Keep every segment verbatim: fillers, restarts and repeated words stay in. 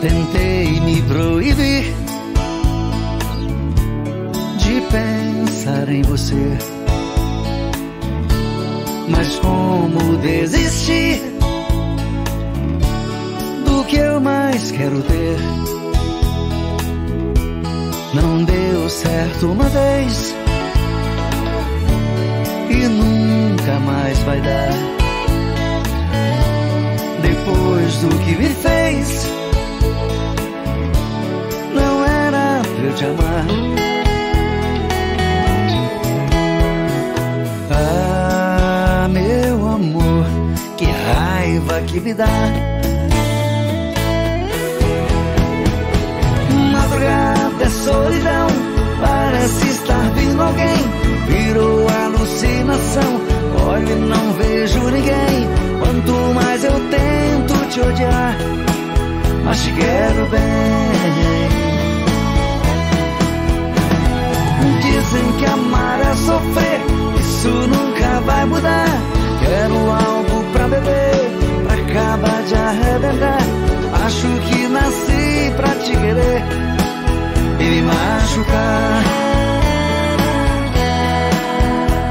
Tentei me proibir de pensar em você, mas como desistir do que eu mais quero ter? Não deu certo uma vez e nunca mais vai dar. Depois do que me fez, não era pra eu te amar. Ah, meu amor, que raiva que me dá. Madrugada é solidão, parece estar vindo alguém. Virou alucinação, olho e não vejo ninguém. Quanto mais eu tento te odiar, mas te quero bem. Dizem que amar é sofrer, isso nunca vai mudar. Quero algo pra beber, pra acabar de arrebentar. Acho que nasci pra te querer e me machucar,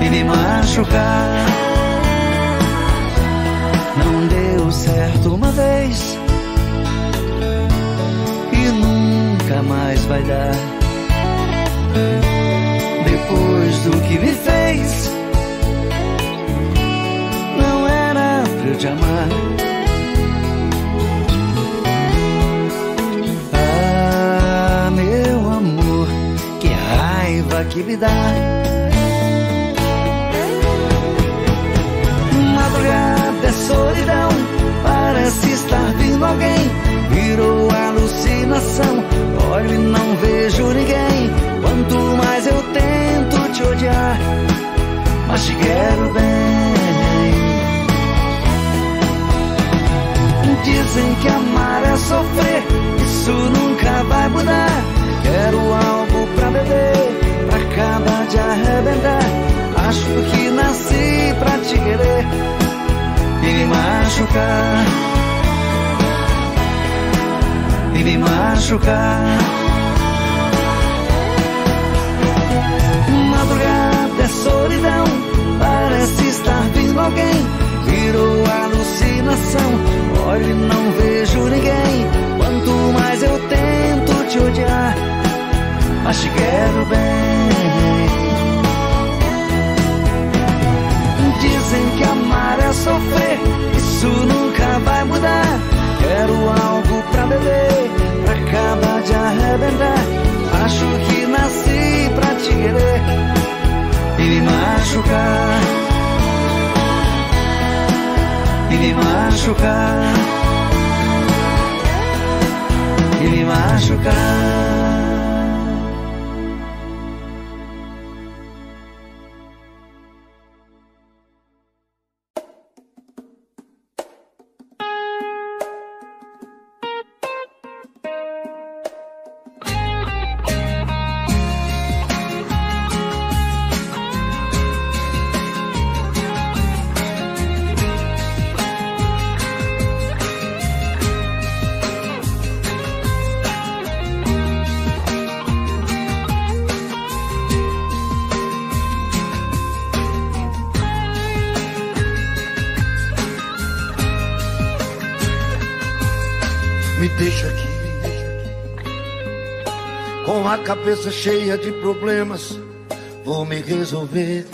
e me machucar. Não deu certo uma vez e nunca mais vai dar. Depois do que me fez, não era pra eu te amar. Ah, meu amor, que raiva que me dá. É solidão, parece estar vindo alguém. Virou alucinação, olho e não vejo ninguém. Quanto mais eu tento te odiar, mas te quero bem. Dizem que amar é sofrer, isso nunca vai mudar. Quero algo pra beber, pra acabar de arrebentar. Acho que nasci pra te querer e me machucar, e me machucar. Madrugada é solidão, parece estar vindo alguém. Virou alucinação, olho e não vejo ninguém. Quanto mais eu tento te odiar, mas te quero bem. Dizem que amar é sofrer, isso nunca vai mudar. Quero algo pra beber, pra acabar de arrebentar. Acho que nasci pra te querer e me machucar, e me machucar, e me machucar. Cabeça cheia de problemas, vou me resolver.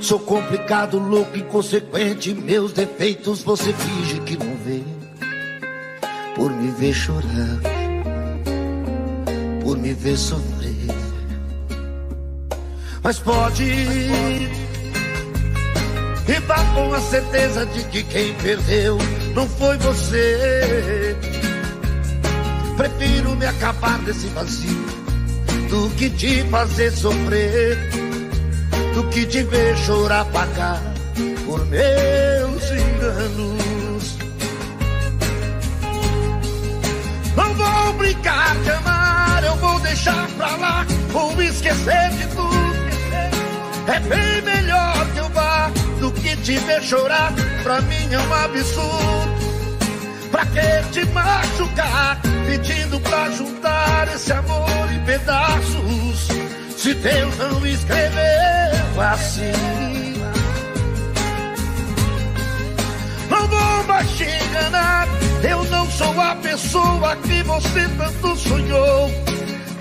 Sou complicado, louco, inconsequente. Meus defeitos você finge que não vê. Por me ver chorar, por me ver sofrer. Mas pode e vá com a certeza de que quem perdeu não foi você. Prefiro me acabar desse vazio do que te fazer sofrer, do que te ver chorar, pagar por meus enganos. Não vou brincar de amar, eu vou deixar pra lá, vou esquecer de tudo. É bem melhor que eu vá do que te ver chorar, pra mim é um absurdo. Pra que te machucar, pedindo pra juntar esse amor em pedaços, se Deus não escreveu assim? Não vou mais te enganar, eu não sou a pessoa que você tanto sonhou,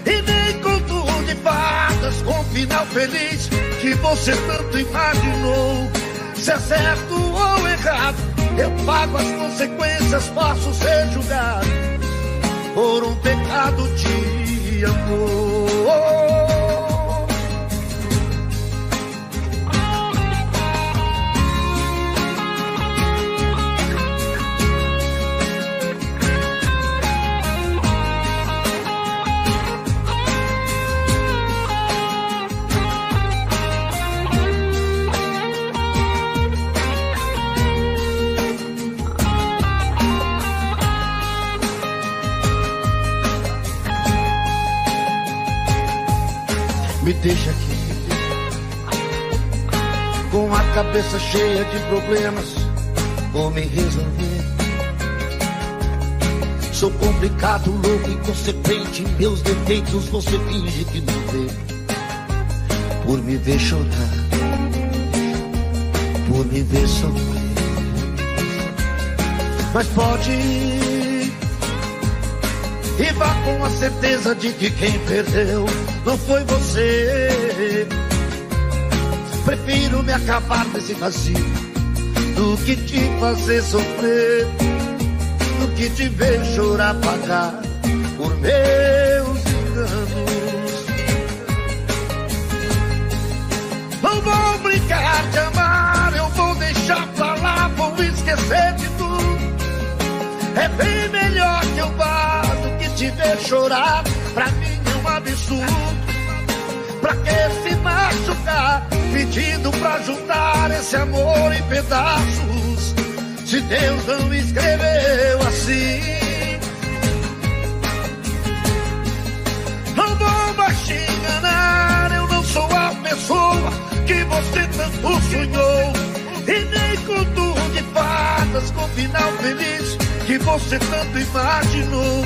e nem conto de fadas com final feliz que você tanto imaginou. Se é certo ou errado, eu pago as consequências, posso ser julgado por um pecado de amor. Me deixa aqui, com a cabeça cheia de problemas, vou me resolver. Sou complicado, louco, inconsequente, meus defeitos você finge que não vê. Por me ver chorar, por me ver sofrer. Mas pode ir, e vá com a certeza de que quem perdeu não foi você. Prefiro me acabar nesse vazio do que te fazer sofrer, do que te ver chorar, pagar por meus enganos. Não vou brincar de amar, eu vou deixar pra lá, vou esquecer de tudo. É bem melhor que eu vá do que te ver chorar, pra mim é um absurdo. Pra que se machucar, pedindo pra juntar esse amor em pedaços, se Deus não escreveu assim? Não vou mais te enganar, eu não sou a pessoa que você tanto sonhou, e nem conto de fadas com final feliz que você tanto imaginou.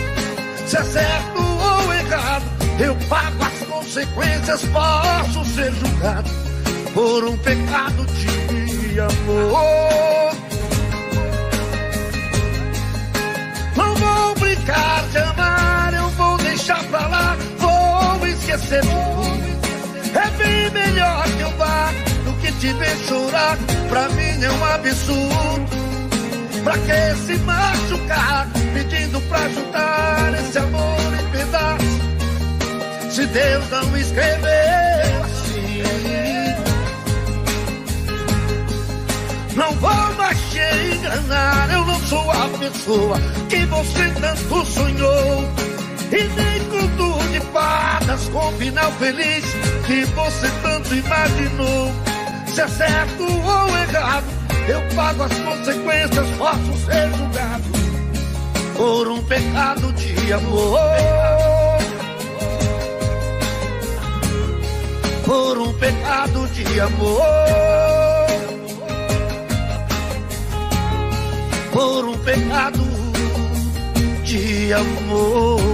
Se é certo ou errado, eu pago as consequências, posso ser julgado por um pecado de amor. Não vou brincar de amar, eu vou deixar pra lá, vou esquecer de tudo. É bem melhor que eu vá do que te ver chorar, pra mim é um absurdo. Pra que se machucar, pedindo pra juntar esse amor em pedaços, se Deus não escreveu assim? Não vou mais te enganar, eu não sou a pessoa que você tanto sonhou, e nem conto de fadas com final feliz que você tanto imaginou. Se é certo ou errado, eu pago as consequências, posso ser julgado por um pecado de amor, por um pecado de amor, por um pecado de amor.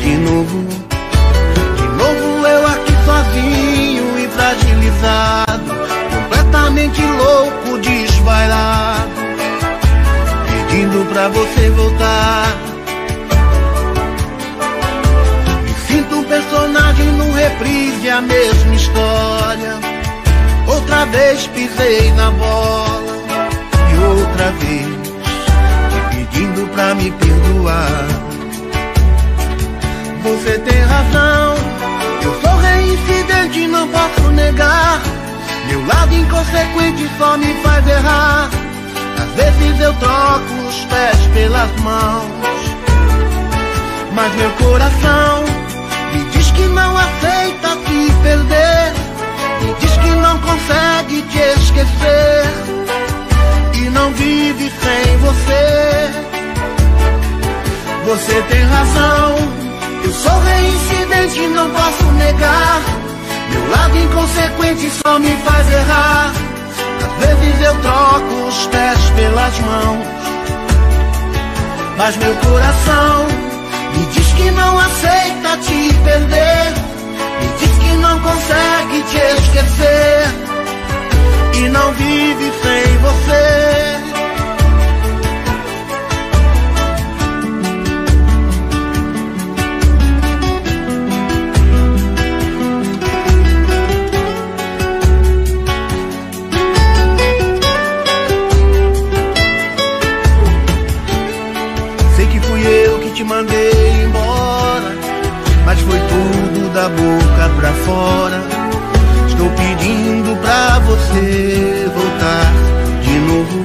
De novo pra você voltar. Me sinto um personagem num reprise, a mesma história. Outra vez pisei na bola e outra vez te pedindo pra me perdoar. Você tem razão, eu sou reincidente, não posso negar. Meu lado inconsequente só me faz errar. Às vezes eu troco os pés pelas mãos, mas meu coração me diz que não aceita te perder, me diz que não consegue te esquecer e não vive sem você. Você tem razão, eu sou reincidente, não posso negar. Meu lado inconsequente só me faz errar. Às vezes eu troco os pés pelas mãos, mas meu coração me diz que não aceita te perder, me diz que não consegue te esquecer e não vive sem você. Te mandei embora, mas foi tudo da boca pra fora. Estou pedindo pra você voltar de novo.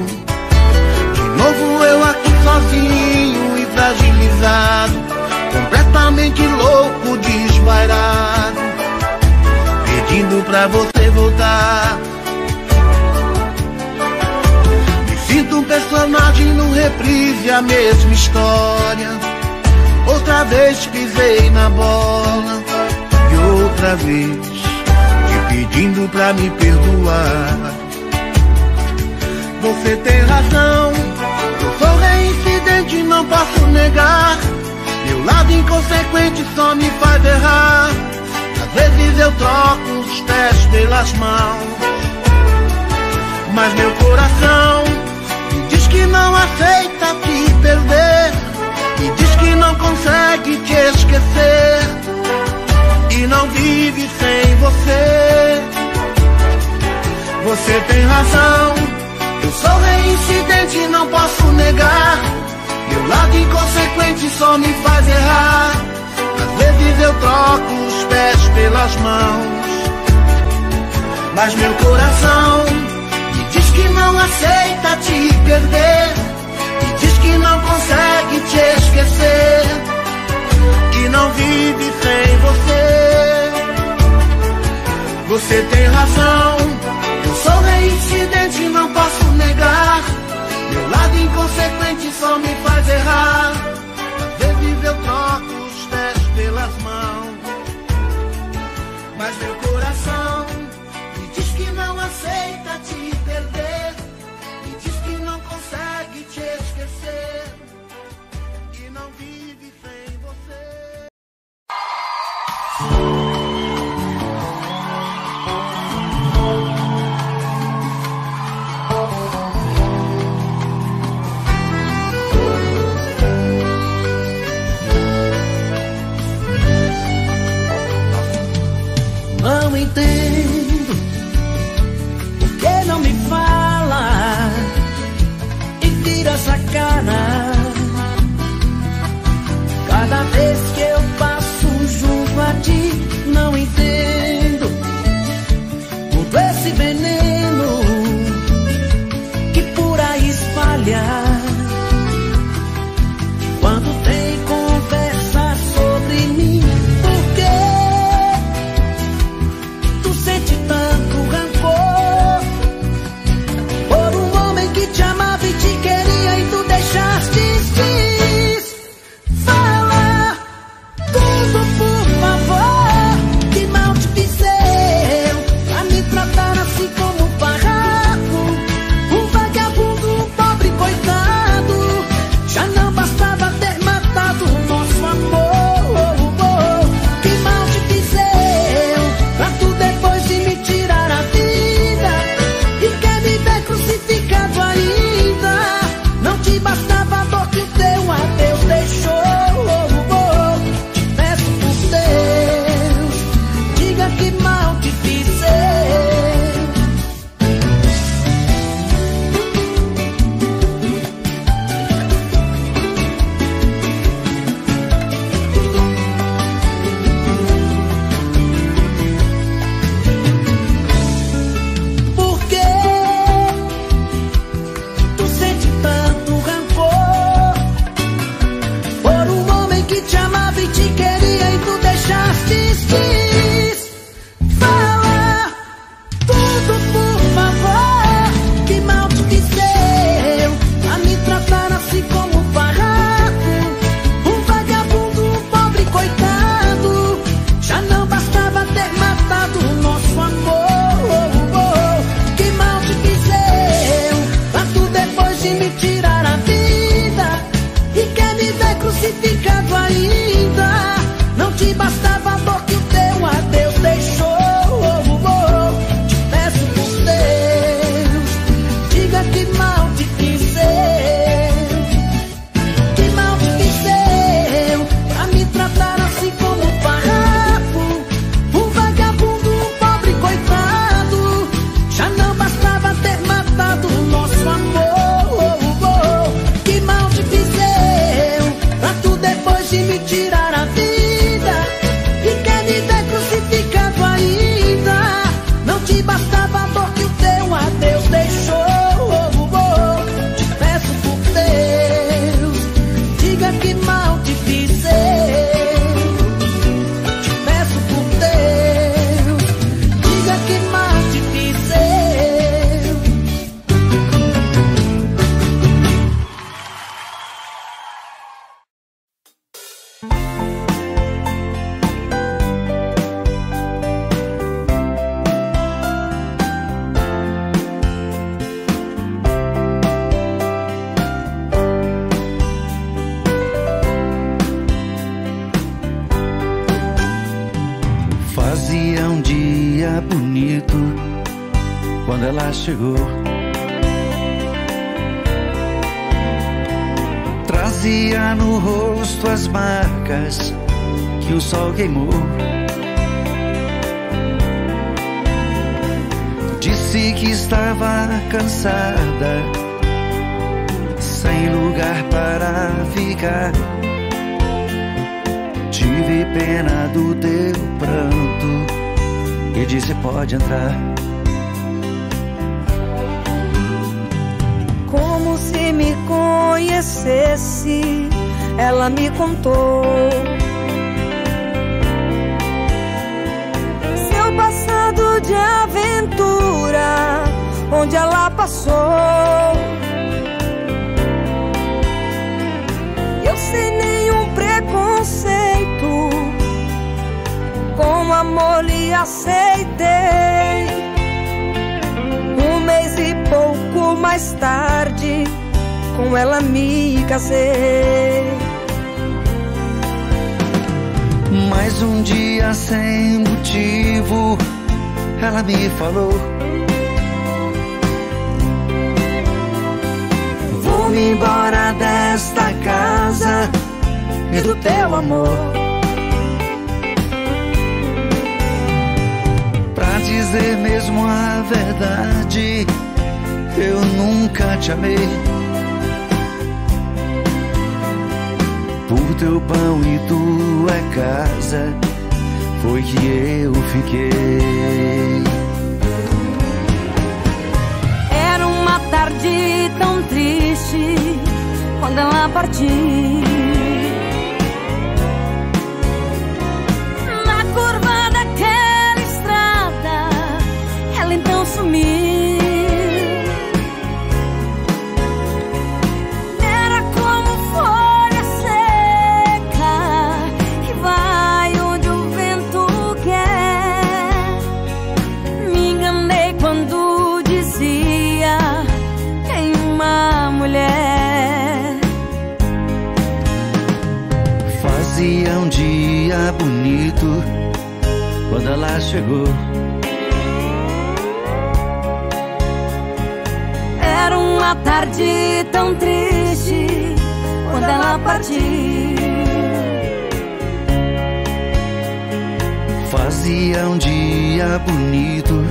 De novo eu aqui sozinho e fragilizado, completamente louco, desvairado, pedindo pra você voltar. Me sinto um personagem num reprise, a mesma história. Outra vez pisei na bola e outra vez te pedindo pra me perdoar. Você tem razão, eu sou reincidente, não posso negar. Meu lado inconsequente só me faz errar. Às vezes eu troco os pés pelas mãos, mas meu coração me diz que não aceita te perder, me diz que não consegue te esquecer e não vive sem você. Você tem razão, eu sou reincidente, não posso negar. Meu lado inconsequente só me faz errar. Às vezes eu troco os pés pelas mãos, mas meu coração me diz que não aceita te perder, me diz que não consegue te esquecer e não vive sem você. Você tem razão, eu sou reincidente, não posso negar. Meu lado inconsequente só me faz errar. Às vezes eu troco os pés pelas mãos, mas meu coração me diz que não aceita te perder, me diz que não consegue te esquecer e não vive sem você. Não entendo por que não me fala e vira essa cara. Cada vez que eu passo junto a ti, não entendo todo esse veneno que por aí espalha. Quando tem conversa sobre mim, por quê? Tu sente dizia um dia bonito quando ela chegou. Trazia no rosto as marcas que o sol queimou. Disse que estava cansada, sem lugar para ficar. Tive pena do teu pranto e disse: pode entrar. Como se me conhecesse, ela me contou seu passado de aventura, onde ela passou. Eu sem nenhum preconceito, com amor lhe aceitei. Um mês e pouco mais tarde, com ela me casei. Mas um dia sem motivo, ela me falou: vou-me embora desta casa e do teu amor, pra dizer mesmo a verdade, eu nunca te amei. Por teu pão e tua casa foi que eu fiquei. Era uma tarde tão triste quando ela partiu. Na curva daquela estrada, ela então sumiu. Fazia um dia bonito quando ela chegou. Era uma tarde tão triste quando ela partiu. Fazia um dia bonito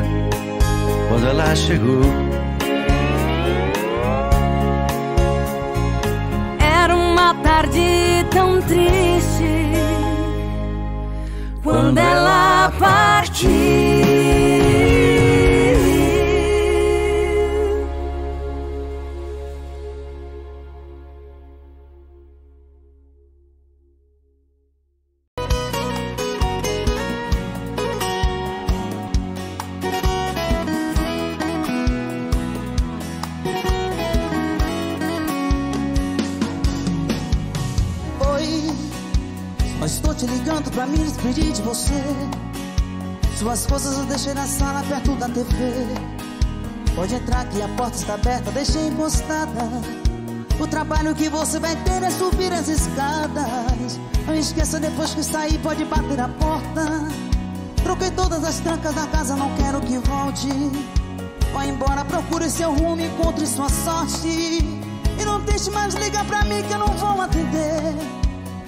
quando ela chegou. Era uma tarde tão triste quando ela partiu. Pra me despedir de você, suas coisas eu deixei na sala perto da T V. Pode entrar que a porta está aberta, deixei encostada. O trabalho que você vai ter é subir as escadas. Não esqueça, depois que sair pode bater a porta. Troquei todas as trancas da casa, não quero que volte. Vá embora, procure seu rumo, encontre sua sorte. E não deixe mais ligar pra mim que eu não vou atender,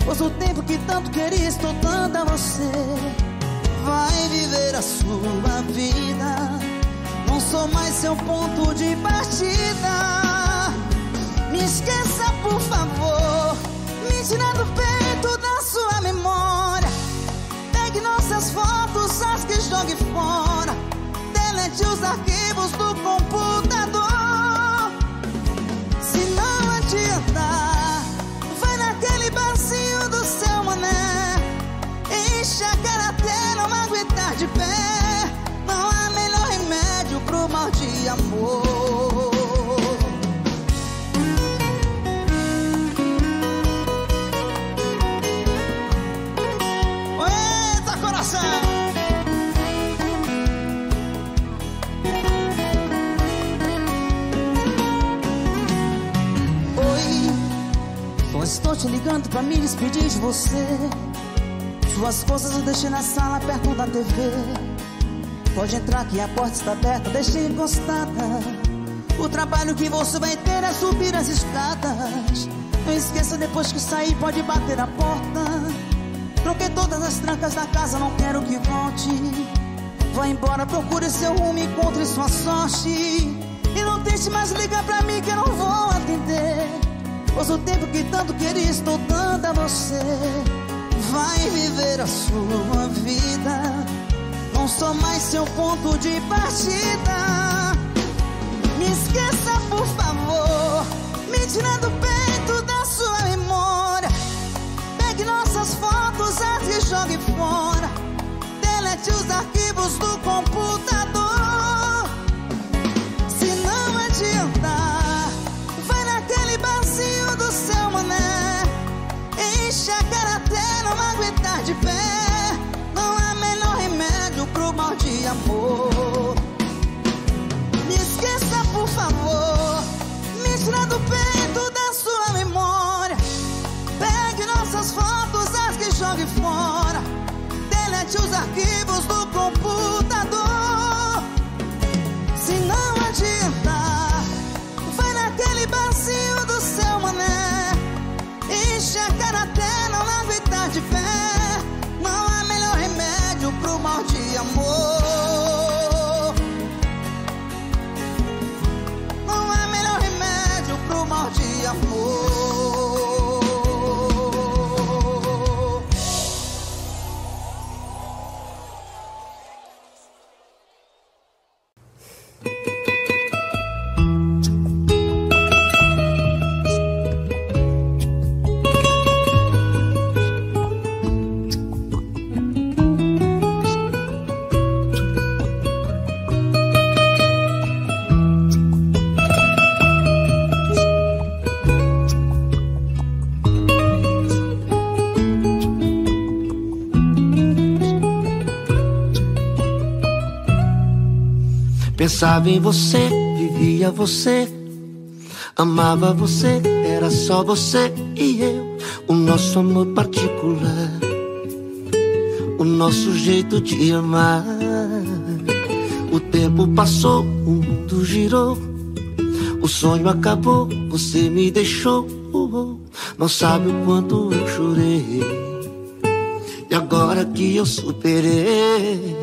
pois o tempo que tanto queria estou dando a você. Vai viver a sua vida, não sou mais seu ponto de partida. Me esqueça, por favor, me tira do peito da sua memória. Pegue nossas fotos, as que jogue fora, delete os arquivos do computador. Se não adiantar, enche a cara até não aguentar de pé. Não há melhor remédio pro mal de amor. Eita, coração! Oi, só estou te ligando pra me despedir de você. Suas coisas eu deixei na sala perto da tê vê. Pode entrar que a porta está aberta, deixei encostada. O trabalho que você vai ter é subir as escadas. Não esqueça, depois que sair pode bater a porta. Troquei todas as trancas da casa, não quero que volte. Vá embora, procure seu rumo, encontre sua sorte. E não tente mais ligar pra mim que eu não vou atender, pois o tempo que tanto queria estou dando a você. Vai viver a sua vida, não sou mais seu ponto de partida. Me esqueça, por favor, me tira do peito da sua memória. Pegue nossas fotos, as e jogue fora. Delete os arquivos do computador. Se não adiantar, vai naquele barzinho do seu mané. Enche a cara até não aguentar de pé. Não há melhor remédio pro mal de amor. Me esqueça, por favor, me tira do peito da sua memória. Pegue nossas fotos, as que jogue fora. Delete os arquivos do computador. Se não adiantar, vai naquele barzinho do seu mané. Enche a cara até não aguentar de pé. Não há melhor remédio pro mal de amor. Não há melhor remédio pro mal de amor. Pensava em você, vivia você, amava você, era só você e eu. O nosso amor particular, o nosso jeito de amar. O tempo passou, o mundo girou, o sonho acabou, você me deixou. Não sabe o quanto eu chorei, e agora que eu superei.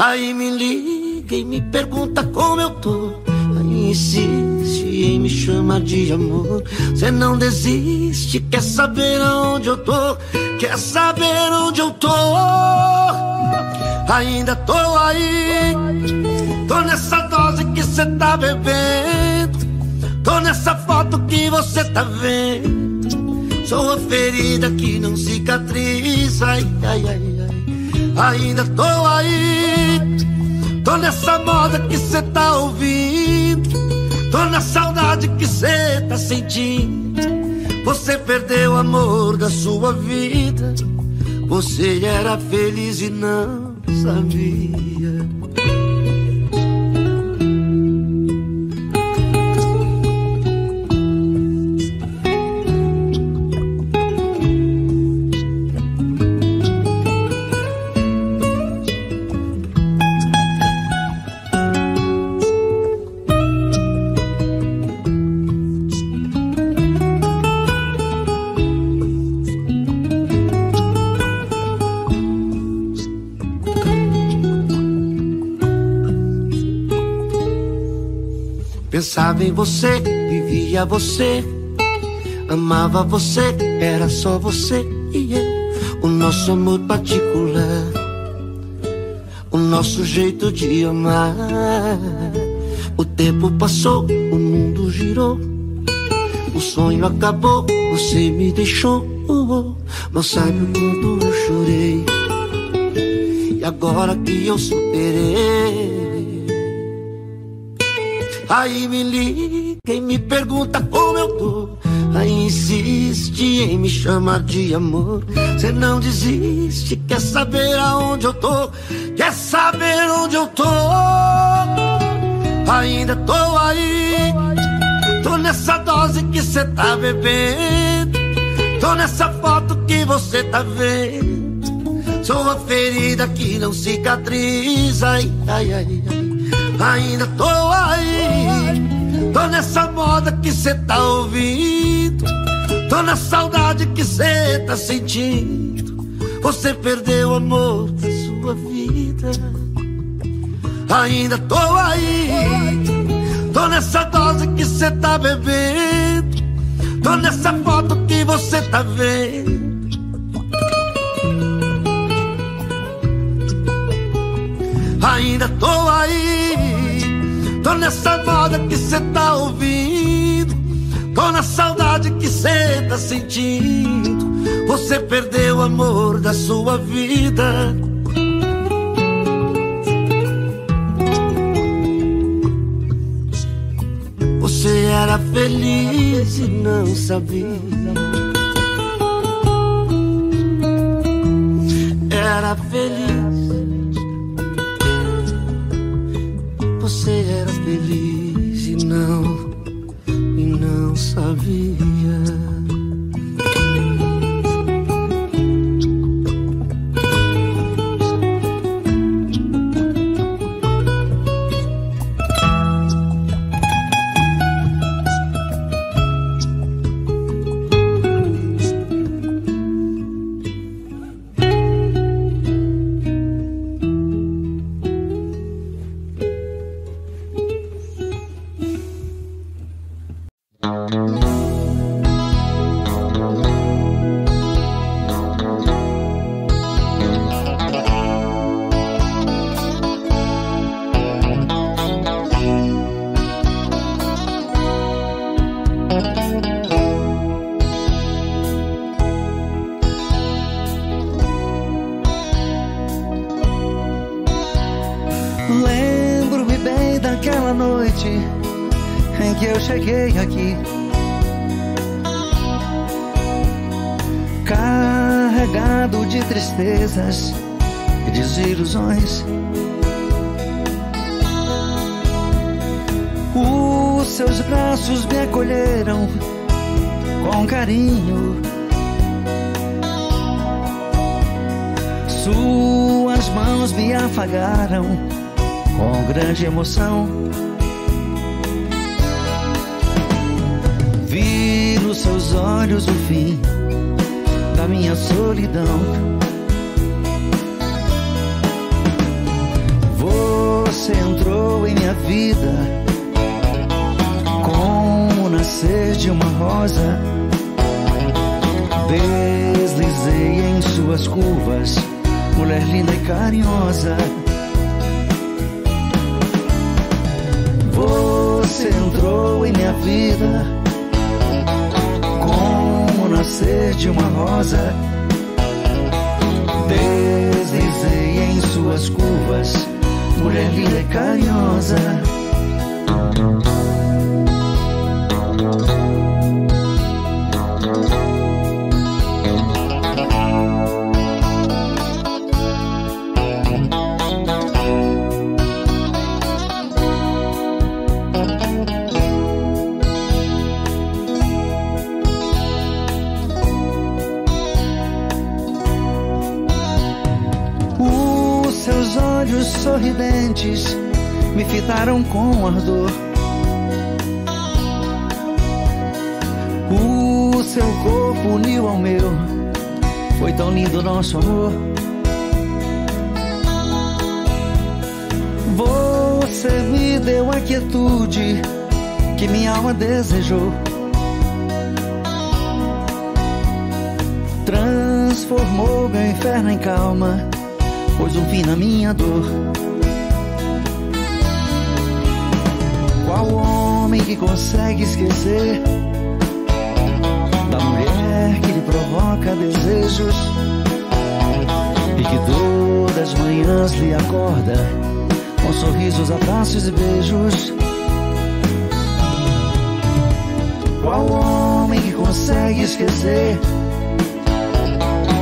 Aí me liga e me pergunta como eu tô. Aí insiste e me chama de amor. Cê não desiste, quer saber onde eu tô. Quer saber onde eu tô. Ainda tô aí, tô nessa dose que cê tá bebendo. Tô nessa foto que você tá vendo. Sou a ferida que não cicatriza. Ai, ai, ai. Ainda tô aí, tô nessa moda que cê tá ouvindo. Tô na saudade que cê tá sentindo. Você perdeu o amor da sua vida. Você era feliz e não sabia. Pensava em você, vivia você, amava você, era só você e eu. O nosso amor particular, o nosso jeito de amar. O tempo passou, o mundo girou, o sonho acabou, você me deixou. Não sabe o quanto eu chorei, e agora que eu superei. Aí me liga e me pergunta como eu tô. Aí insiste em me chamar de amor. Cê não desiste, quer saber aonde eu tô. Quer saber onde eu tô. Ainda tô aí, tô nessa dose que cê tá bebendo. Tô Sou nessa foto que você tá vendo, sou a ferida que não cicatriza. Ai, ai, ai, ai. Ainda tô aí, tô nessa moda que cê tá ouvindo, tô na saudade que cê tá sentindo. Você perdeu o amor da sua vida. Ainda tô aí, tô nessa dose que cê tá bebendo, tô nessa foto que você tá vendo. Ainda tô aí, tô nessa moda que cê tá ouvindo, tô na saudade que cê tá sentindo. Você perdeu o amor da sua vida. Você era feliz e não sabia. Era feliz. Você era feliz e não, e não sabia. E desilusões. Os seus braços me acolheram com carinho, suas mãos me afagaram com grande emoção. Vi nos seus olhos o fim da minha solidão. Você entrou em minha vida com o nascer de uma rosa. Deslizei em suas curvas, mulher linda e carinhosa. Você entrou em minha vida com o nascer de uma rosa. Deslizei em suas curvas, mulher linda e carinhosa. Sorridentes me fitaram com ardor. O seu corpo uniu ao meu, foi tão lindo nosso amor. Você me deu a quietude que minha alma desejou, transformou meu inferno em calma, pôs um fim na minha dor. Qual homem que consegue esquecer da mulher que lhe provoca desejos e que todas as manhãs lhe acorda com sorrisos, abraços e beijos? Qual homem que consegue esquecer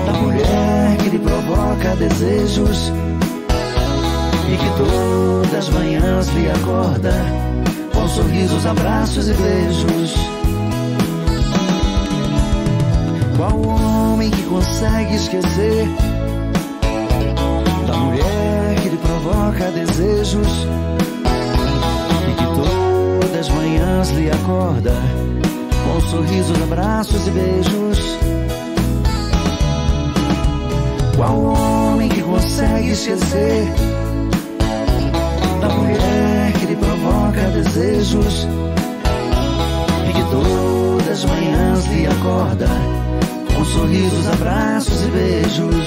da mulher que lhe provoca desejos e que todas as manhãs lhe acorda com sorrisos, abraços e beijos? Qual homem que consegue esquecer da mulher que lhe provoca desejos e que todas as manhãs lhe acorda com sorrisos, abraços e beijos? Qual homem que consegue esquecer da mulher que lhe provoca desejos e que todas as manhãs lhe acorda com sorrisos, abraços e beijos?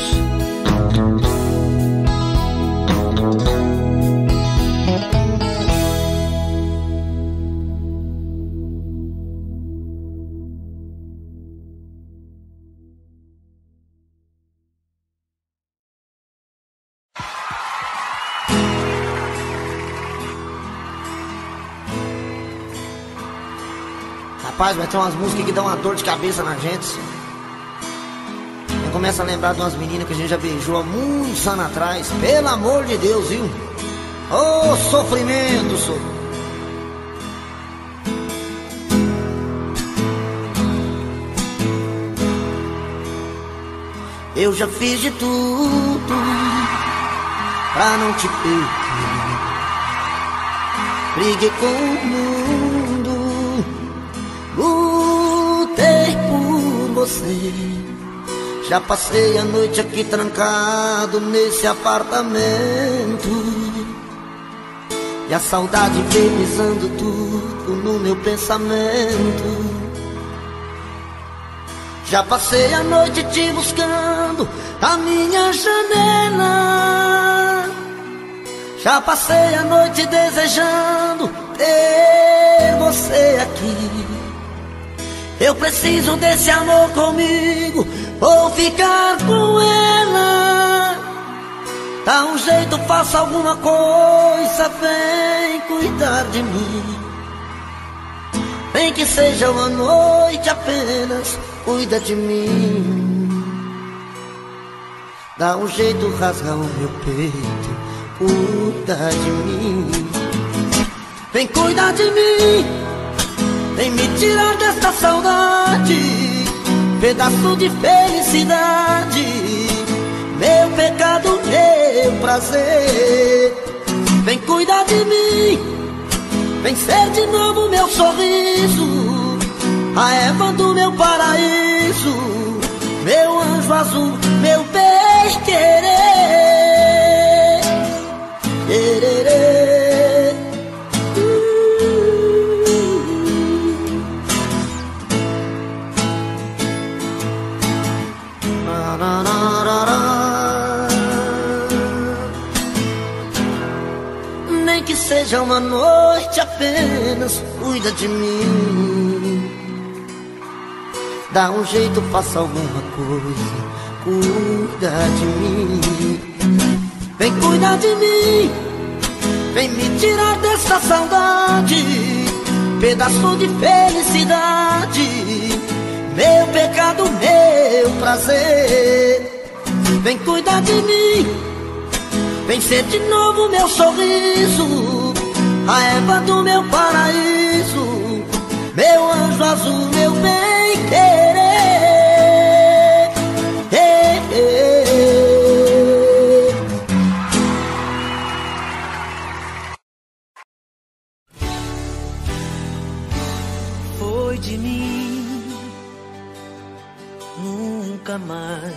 Rapaz, vai ter umas músicas que dão uma dor de cabeça na gente. Eu começo a lembrar de umas meninas que a gente já beijou há muitos anos atrás. Pelo amor de Deus, viu? Ô, sofrimento, so... Eu já fiz de tudo pra não te perder. Briguei com o mundo, lutei por você. Já passei a noite aqui trancado nesse apartamento, e a saudade veio pisando tudo no meu pensamento. Já passei a noite te buscando na minha janela, já passei a noite desejando ter você aqui. Eu preciso desse amor comigo, vou ficar com ela. Dá um jeito, faça alguma coisa, vem cuidar de mim. Nem que seja uma noite apenas, cuida de mim. Dá um jeito, rasga o meu peito, cuida de mim. Vem cuidar de mim, vem me tirar desta saudade, pedaço de felicidade, meu pecado, meu prazer. Vem cuidar de mim, vem ser de novo meu sorriso, a Eva do meu paraíso, meu anjo azul, meu bem querer. Quererê. Nem que seja uma noite apenas, cuida de mim. Dá um jeito, faça alguma coisa, cuida de mim. Vem cuidar de mim, vem me tirar dessa saudade, pedaço de felicidade, meu pecado, meu prazer. Vem cuidar de mim, vem ser de novo meu sorriso, a Eva do meu paraíso, meu anjo azul, meu bem querer. Hey, hey. Foi de mim, nunca mais.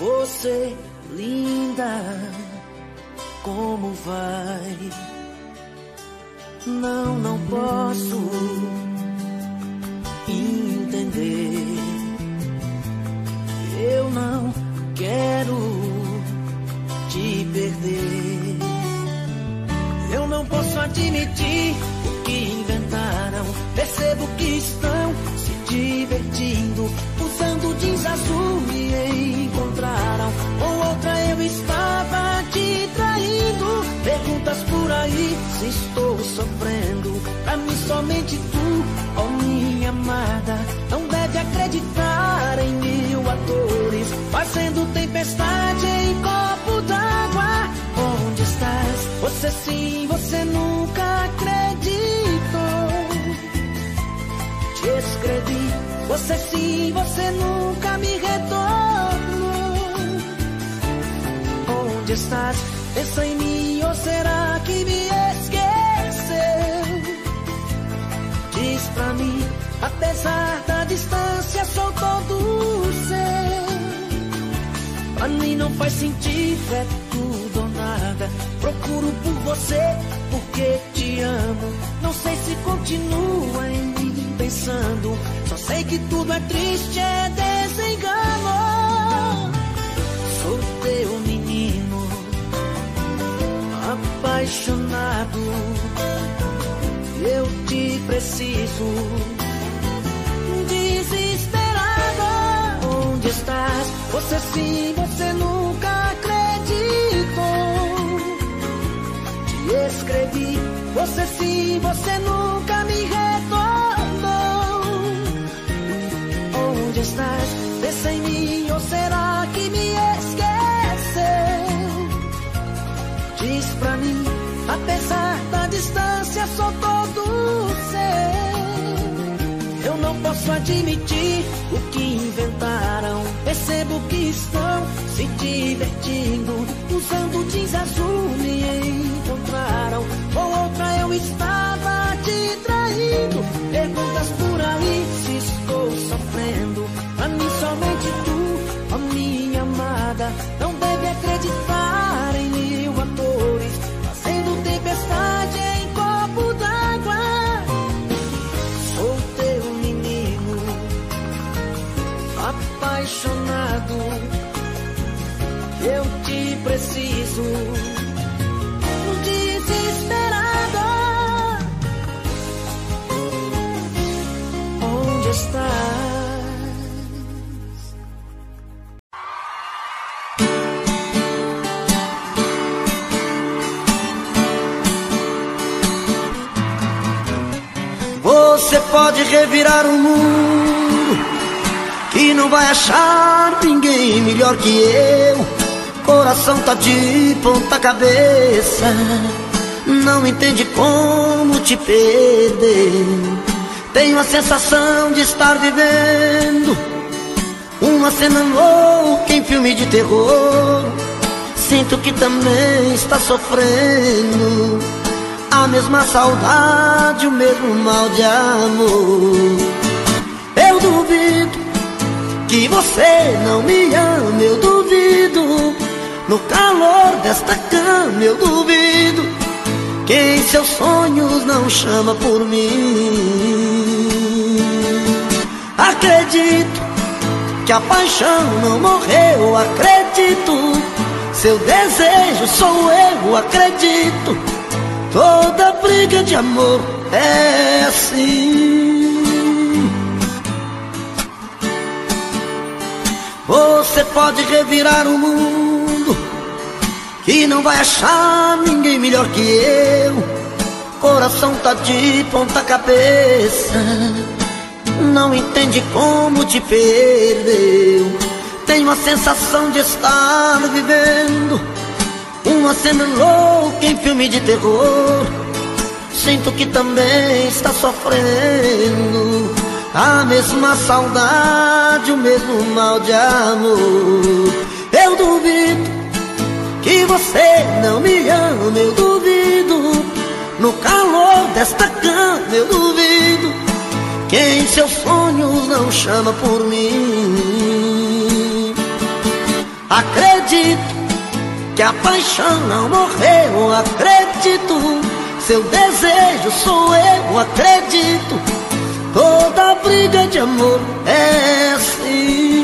Você, linda, como vai? Não, não posso entender. Eu não quero te perder. Eu não posso admitir o que inventaram. Percebo que estão divertindo, usando jeans azul me encontraram. Com outra eu estava te traindo. Perguntas por aí se estou sofrendo. Pra mim somente tu, ó minha amada, não deve acreditar em mil atores fazendo tempestade em copo d'água. Onde estás? Você sim, você nunca acreditou. Escrevi, você sei se você nunca me retornou. Onde estás? Pensa em mim ou será que me esqueceu? Diz pra mim, apesar da distância, sou todo seu. Pra mim não faz sentido, é tudo ou nada. Procuro por você porque te amo. Não sei se continua em mim pensando. Só sei que tudo é triste, é desengano. Sou teu menino apaixonado, eu te preciso, desesperado. Onde estás? Você sim, você nunca acreditou. Te escrevi, você sim, você nunca me retornou. Onde estás? Pensa em mim ou será que me esqueceu? Diz pra mim, apesar da distância, sou todo seu. Eu não posso admitir o que inventaram. Percebo que estão se divertindo. Usando jeans azul me encontraram. Com outra eu estava te traindo. Perguntas por aí se estou sofrendo. A mim somente tu, a minha amada. Não deve acreditar em mil atores fazendo tempestade em copo d'água. Sou teu menino apaixonado, eu te preciso, desesperado. Onde estás? Você pode revirar o mundo que não vai achar ninguém melhor que eu. Coração tá de ponta cabeça, não entende como te perder. Tenho a sensação de estar vivendo uma cena louca em filme de terror. Sinto que também está sofrendo a mesma saudade, o mesmo mal de amor. Eu duvido que você não me ama, eu duvido. No calor desta cama, eu duvido que em seus sonhos não chama por mim. Acredito que a paixão não morreu, acredito. Seu desejo sou eu, acredito. Toda briga de amor é assim. Você pode revirar o mundo que não vai achar ninguém melhor que eu. Coração tá de ponta cabeça, não entende como te perdeu. Tenho a sensação de estar vivendo uma cena louca em filme de terror. Sinto que também está sofrendo a mesma saudade, o mesmo mal de amor. Eu duvido que você não me ama, eu duvido. No calor desta cama, eu duvido que em seus sonhos não chama por mim. Acredito que a paixão não morreu, acredito. Seu desejo sou eu, acredito. Toda briga de amor é assim.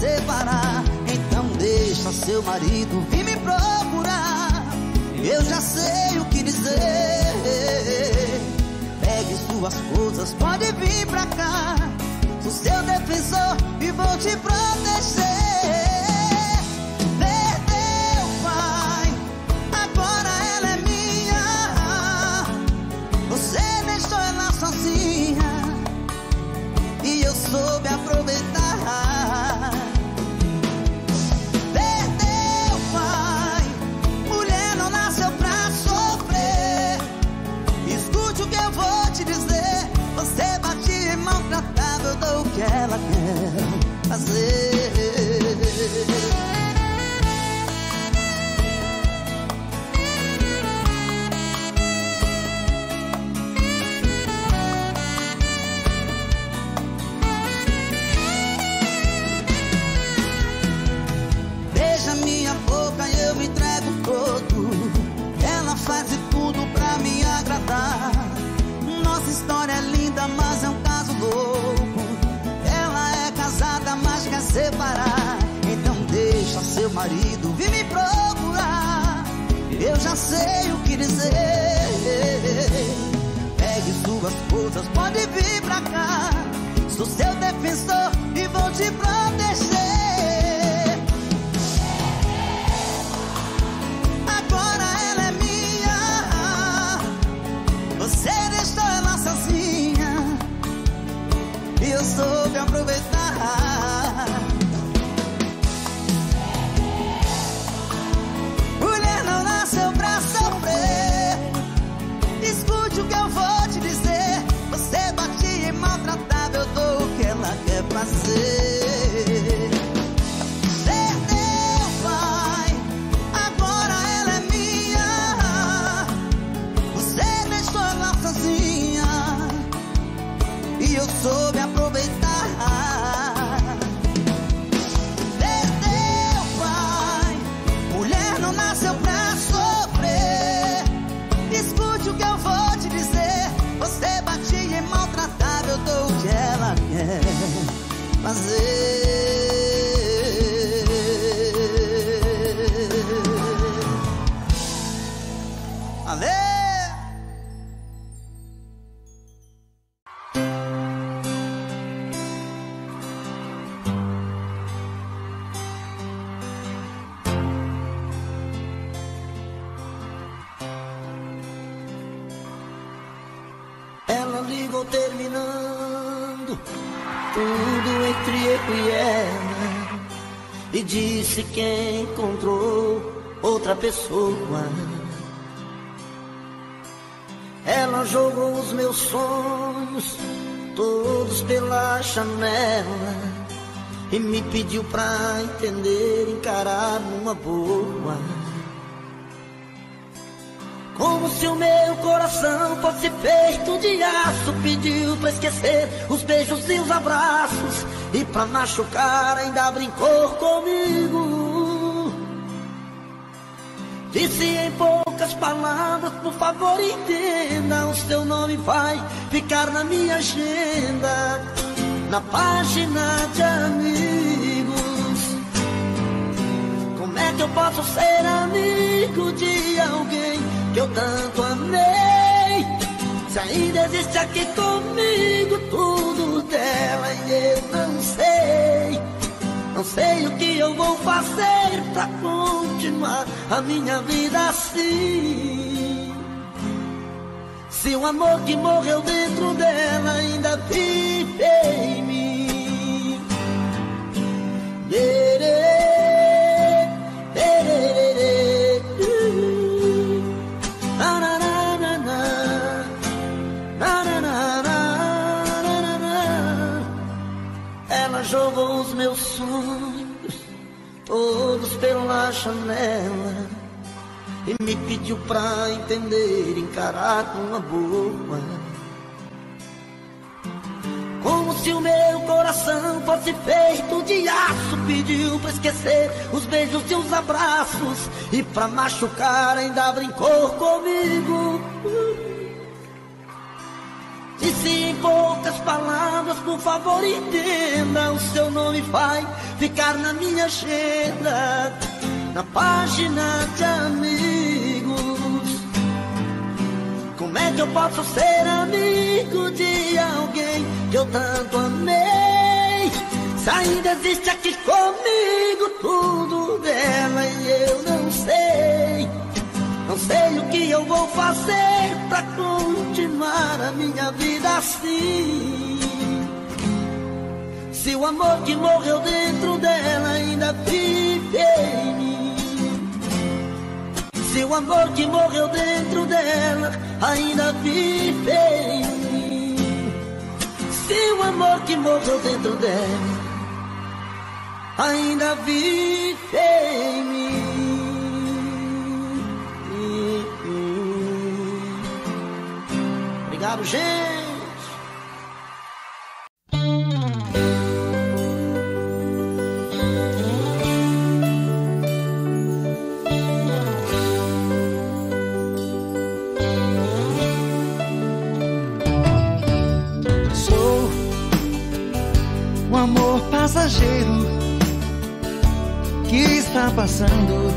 Separar, então deixa seu marido vir me procurar. eu já sei o que dizer. Pegue suas coisas, pode vir pra cá. Sou seu defensor e vou te proteger. Perdeu, pai, agora ela é minha. Você deixou ela sozinha e eu soube aproveitar. Perdeu, pai, mulher não nasceu pra sofrer. Escute o que eu vou te dizer. Você bate em maltratar. Eu dou o que ela quer fazer. Beija minha boca, eu me entrego todo. Ela faz de tudo pra me agradar. Nossa história é linda, mas é um caso louco. Mas quer separar, então deixa seu marido vir me procurar. Eu já sei o que dizer. Pegue suas coisas, pode vir pra cá. Sou seu defensor e vou te proteger. Agora ela é minha. Você deixou ela sozinha e eu soube aproveitar. Mulher não nasceu pra sofrer. Escute o que eu vou te dizer. Você batia e maltratava, eu dou o que ela quer fazer. Perdeu, pai, agora ela é minha. Você deixou ela sozinha e eu soube aproveitar. Fazer. Valeu! Ela ligou terminando tudo entre eu e ela, e disse que encontrou outra pessoa. Ela jogou os meus sonhos todos pela janela e me pediu pra entender, encarar numa boa. Como se o meu coração fosse feito de aço, pediu pra esquecer os beijos e os abraços, e pra machucar ainda brincou comigo. Disse em poucas palavras, por favor entenda, o seu nome vai ficar na minha agenda, na página de amigos. Como é que eu posso ser amigo de alguém que eu tanto amei? Se ainda existe aqui comigo tudo dela e eu não sei. Não sei o que eu vou fazer pra continuar a minha vida assim. Se o amor que morreu dentro dela ainda vive em mim. Lerê, lerê, jogou os meus sonhos todos pela janela e me pediu pra entender, encarar com uma boa. Como se o meu coração fosse feito de aço, pediu pra esquecer os beijos e os abraços, e pra machucar ainda brincou comigo. Disse em poucas palavras, por favor entenda, o seu nome vai ficar na minha agenda, na página de amigos. Como é que eu posso ser amigo de alguém que eu tanto amei? Se ainda existe aqui comigo tudo dela e eu não sei. Não sei o que eu vou fazer pra continuar a minha vida assim. Se o amor que morreu dentro dela ainda vive em mim. Se o amor que morreu dentro dela ainda vive em mim. Se o amor que morreu dentro dela ainda vive em mim. Obrigado, gente. Passageiro que está passando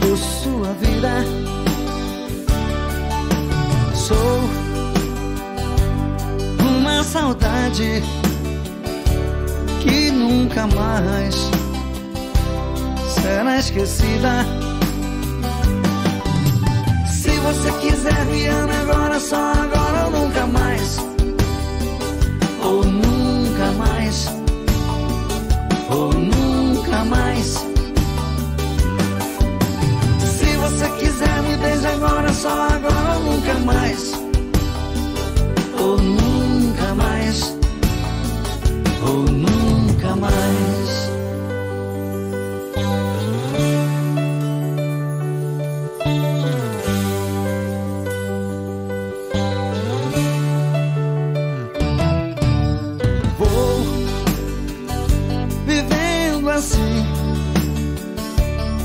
por sua vida. Sou uma saudade que nunca mais será esquecida. Se você quiser, Viana, agora, só agora ou nunca mais. Ou nunca Nunca mais, ou nunca mais. Se você quiser, me beija agora, só agora ou nunca mais. Ou nunca mais, ou nunca mais.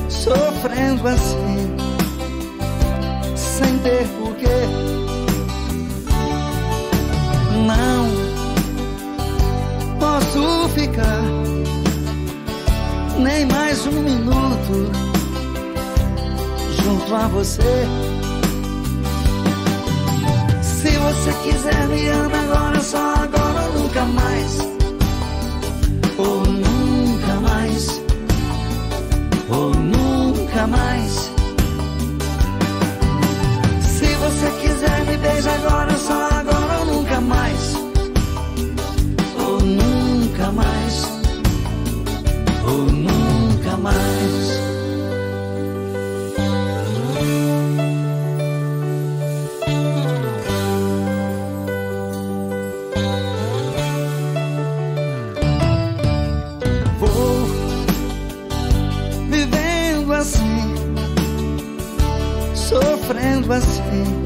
Sofrendo assim, sem ter porquê. Não posso ficar nem mais um minuto junto a você. Se você quiser, me ama agora, só agora ou nunca mais. Ou nunca mais, ou nunca mais. Se você quiser, me beija agora, só agora ou nunca mais. Ou nunca mais, ou nunca mais. Sofrendo assim,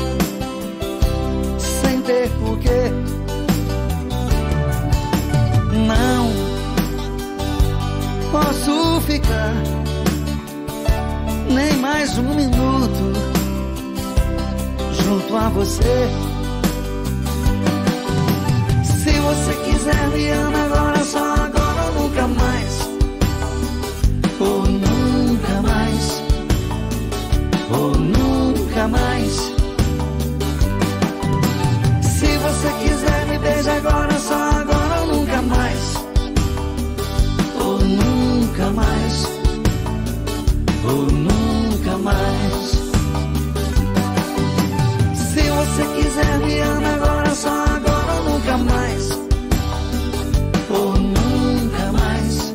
sem ter porquê. Não posso ficar nem mais um minuto junto a você. Se você quiser, me ama agora, só agora ou nunca mais. Ou nunca mais, ou nunca mais. Se você quiser, me beija agora, só agora ou nunca mais. Ou nunca mais, ou nunca mais. Se você quiser, me ama agora, só agora ou nunca mais. Ou nunca mais,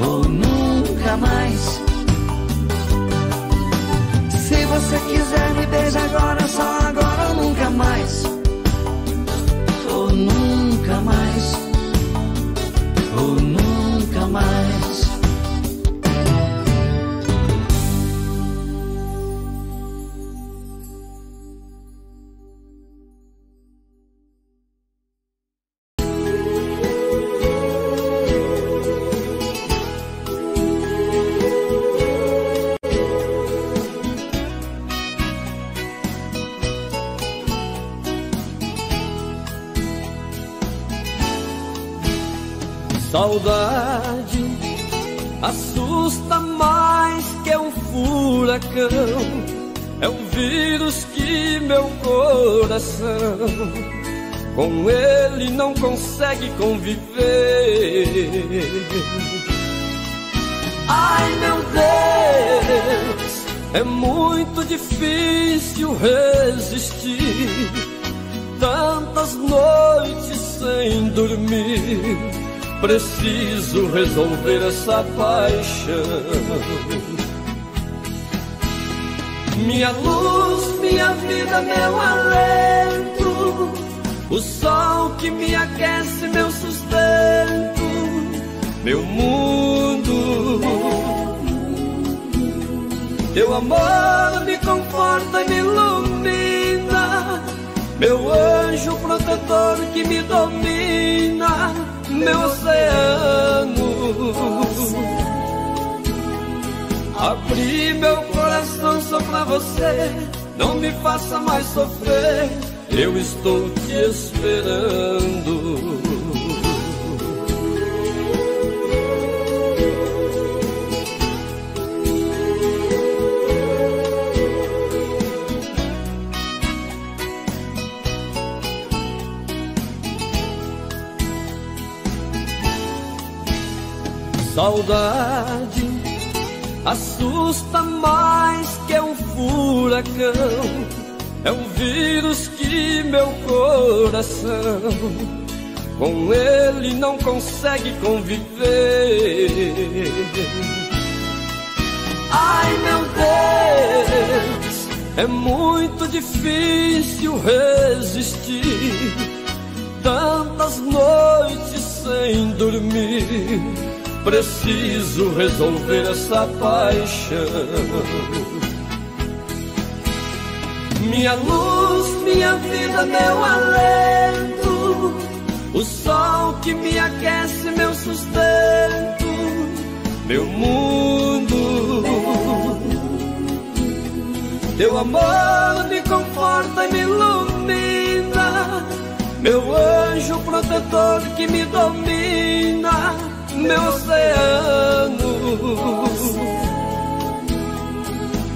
ou nunca mais. Se você quiser, me beija agora, só agora ou nunca mais. Ou nunca mais, ou nunca mais. Saudade assusta mais que um furacão. É um vírus que meu coração com ele não consegue conviver. Ai, meu Deus, é muito difícil resistir. Tantas noites sem dormir, preciso resolver essa paixão. Minha luz, minha vida, meu alento, o sol que me aquece, meu sustento, meu mundo. Teu amor me conforta e me ilumina, meu anjo protetor que me domina, meu oceano. Abri meu coração só pra você, não me faça mais sofrer, eu estou te esperando. Saudade assusta mais que um furacão, é um vírus que meu coração com ele não consegue conviver. Ai, meu Deus, é muito difícil resistir. Tantas noites sem dormir, preciso resolver essa paixão. Minha luz, minha vida, meu alento, o sol que me aquece, meu sustento, meu mundo. Teu amor me conforta e me ilumina, meu anjo protetor que me domina, meu oceano.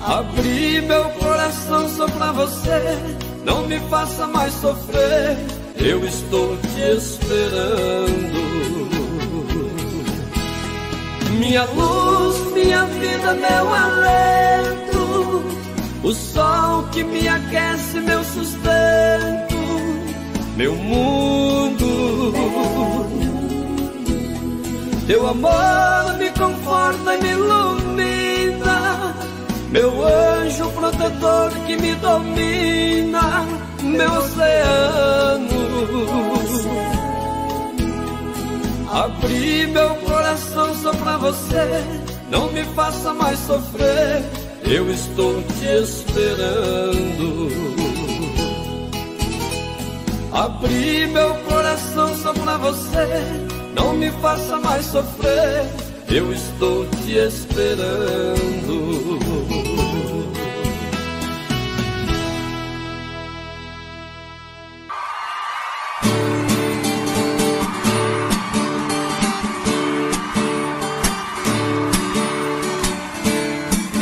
Abri meu coração só pra você, não me faça mais sofrer, eu estou te esperando. Minha luz, minha vida, meu alento, o sol que me aquece, meu sustento, meu mundo. Teu amor me conforta e me ilumina, meu anjo protetor que me domina, meu oceano. Abri meu coração só pra você, não me faça mais sofrer, eu estou te esperando. Abri meu coração só pra você, não me faça mais sofrer, eu estou te esperando.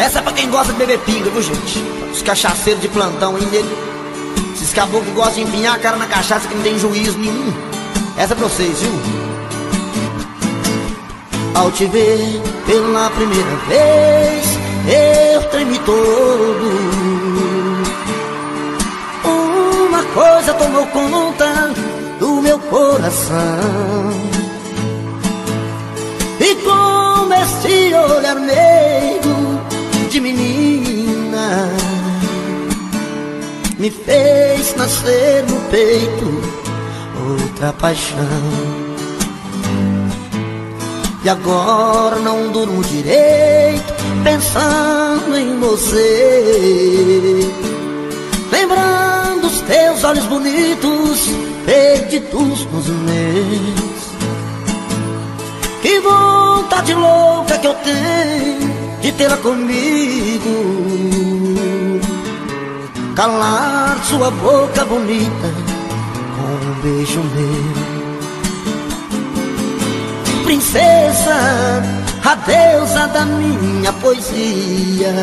Essa é pra quem gosta de beber pinga, viu, gente? Os cachaceiros de plantão, hein, dele? Esses caboclos que gostam de empinhar a cara na cachaça, que não tem juízo nenhum. Essa é pra vocês, viu? Ao te ver pela primeira vez, eu tremi todo. Uma coisa tomou conta do meu coração, e com esse olhar meigo de menina, me fez nascer no peito outra paixão. E agora não durmo direito pensando em você, lembrando os teus olhos bonitos perdidos nos meus. Que vontade louca que eu tenho de tê-la comigo, calar sua boca bonita com um beijo meu. Princesa, a deusa da minha poesia,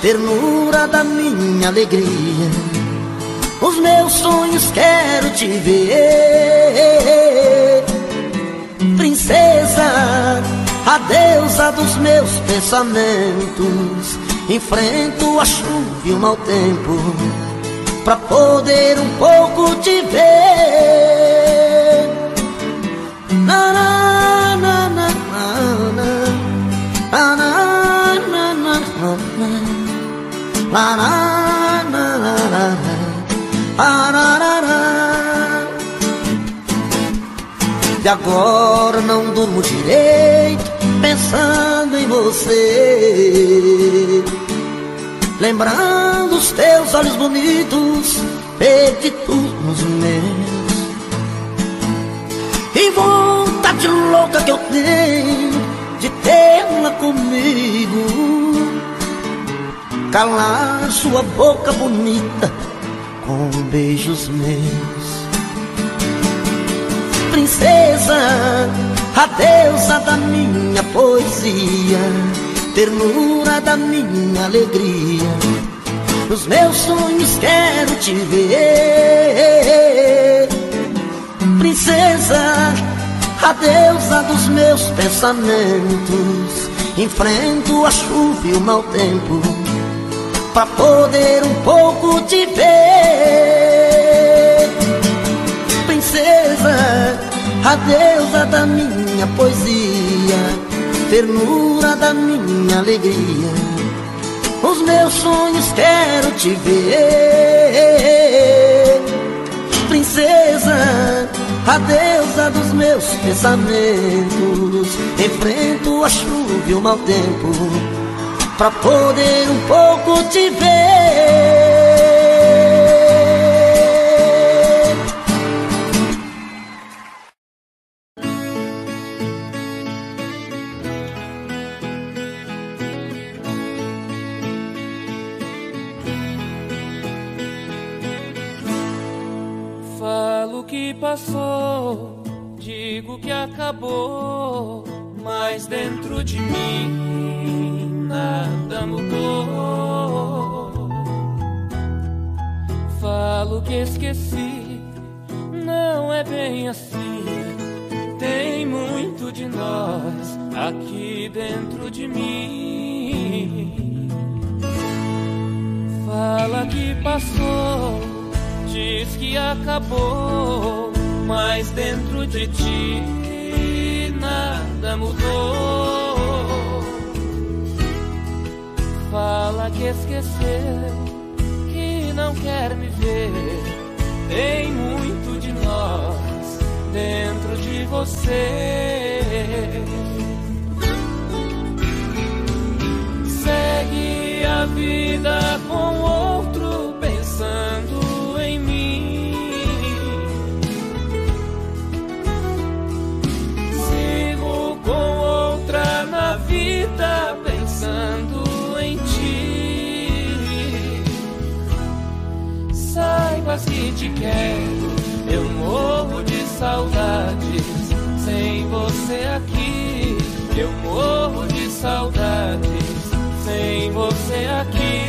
ternura da minha alegria. Os meus sonhos quero te ver, princesa, a deusa dos meus pensamentos. Enfrento a chuva e o mau tempo pra poder um pouco te ver. Na, na, na, na, na, na, na, na, na, na, na, na, na, na. E agora não durmo direito pensando em você, lembrando os teus olhos bonitos. Perdi tudo nos meus, e vontade louca que eu tenho de tê-la comigo, calar sua boca bonita com beijos meus. Princesa, a deusa da minha poesia, ternura da minha alegria. Nos meus sonhos quero te ver, princesa, a deusa dos meus pensamentos. Enfrento a chuva e o mau tempo pra poder um pouco te ver, princesa, a deusa da minha poesia, ternura da minha alegria. Os meus sonhos quero te ver, princesa, a deusa dos meus pensamentos. Enfrento a chuva e o mau tempo pra poder um pouco te ver. Falo que passou, digo que acabou, mas dentro de mim nada mudou. Falo que esqueci, não é bem assim. Tem muito de nós aqui dentro de mim. Fala que passou, diz que acabou, mas dentro de ti nada mudou. Fala que esqueceu, que não quer me ver. Tem muito de nós dentro de você. Segue a vida com outro pensando em mim. Sigo com outra na vida pensando que te quero, eu morro de saudades sem você aqui. Eu morro de saudades sem você aqui.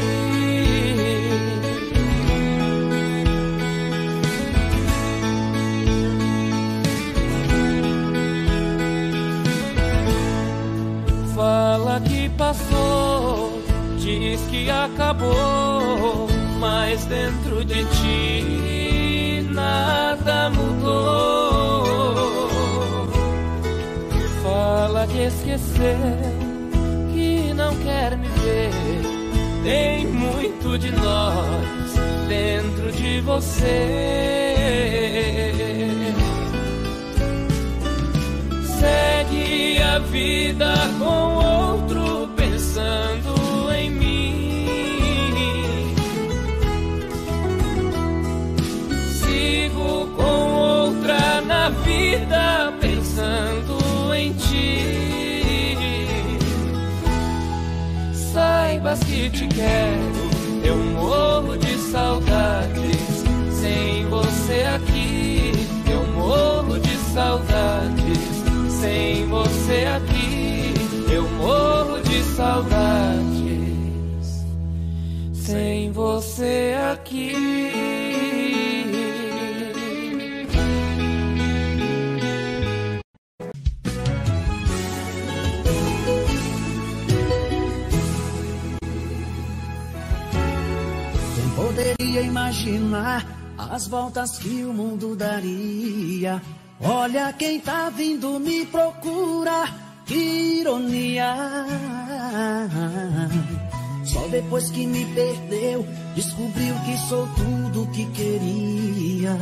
Fala que passou, diz que acabou, mas dentro de ti nada mudou. Fala que esqueceu, que não quer me ver. Tem muito de nós dentro de você. Segue a vida com outro pensando em mim. Com outra na vida pensando em ti. Saibas que te quero, eu morro de saudades sem você aqui. Eu morro de saudades sem você aqui. Eu morro de saudades você aqui. Quem poderia imaginar as voltas que o mundo daria? Olha quem tá vindo me procurar, que ironia. Só depois que me perdeu, descobriu que sou tudo que queria.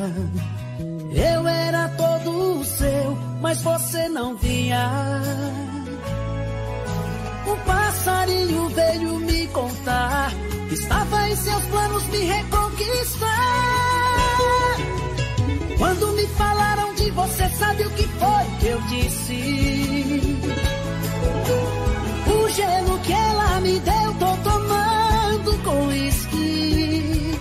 Eu era todo seu, mas você não via. Um passarinho veio me contar que estava em seus planos me reconquistar. Quando me falaram de você, sabe o que foi que eu disse? O gelo que ela me deu, tô tomando com uísque.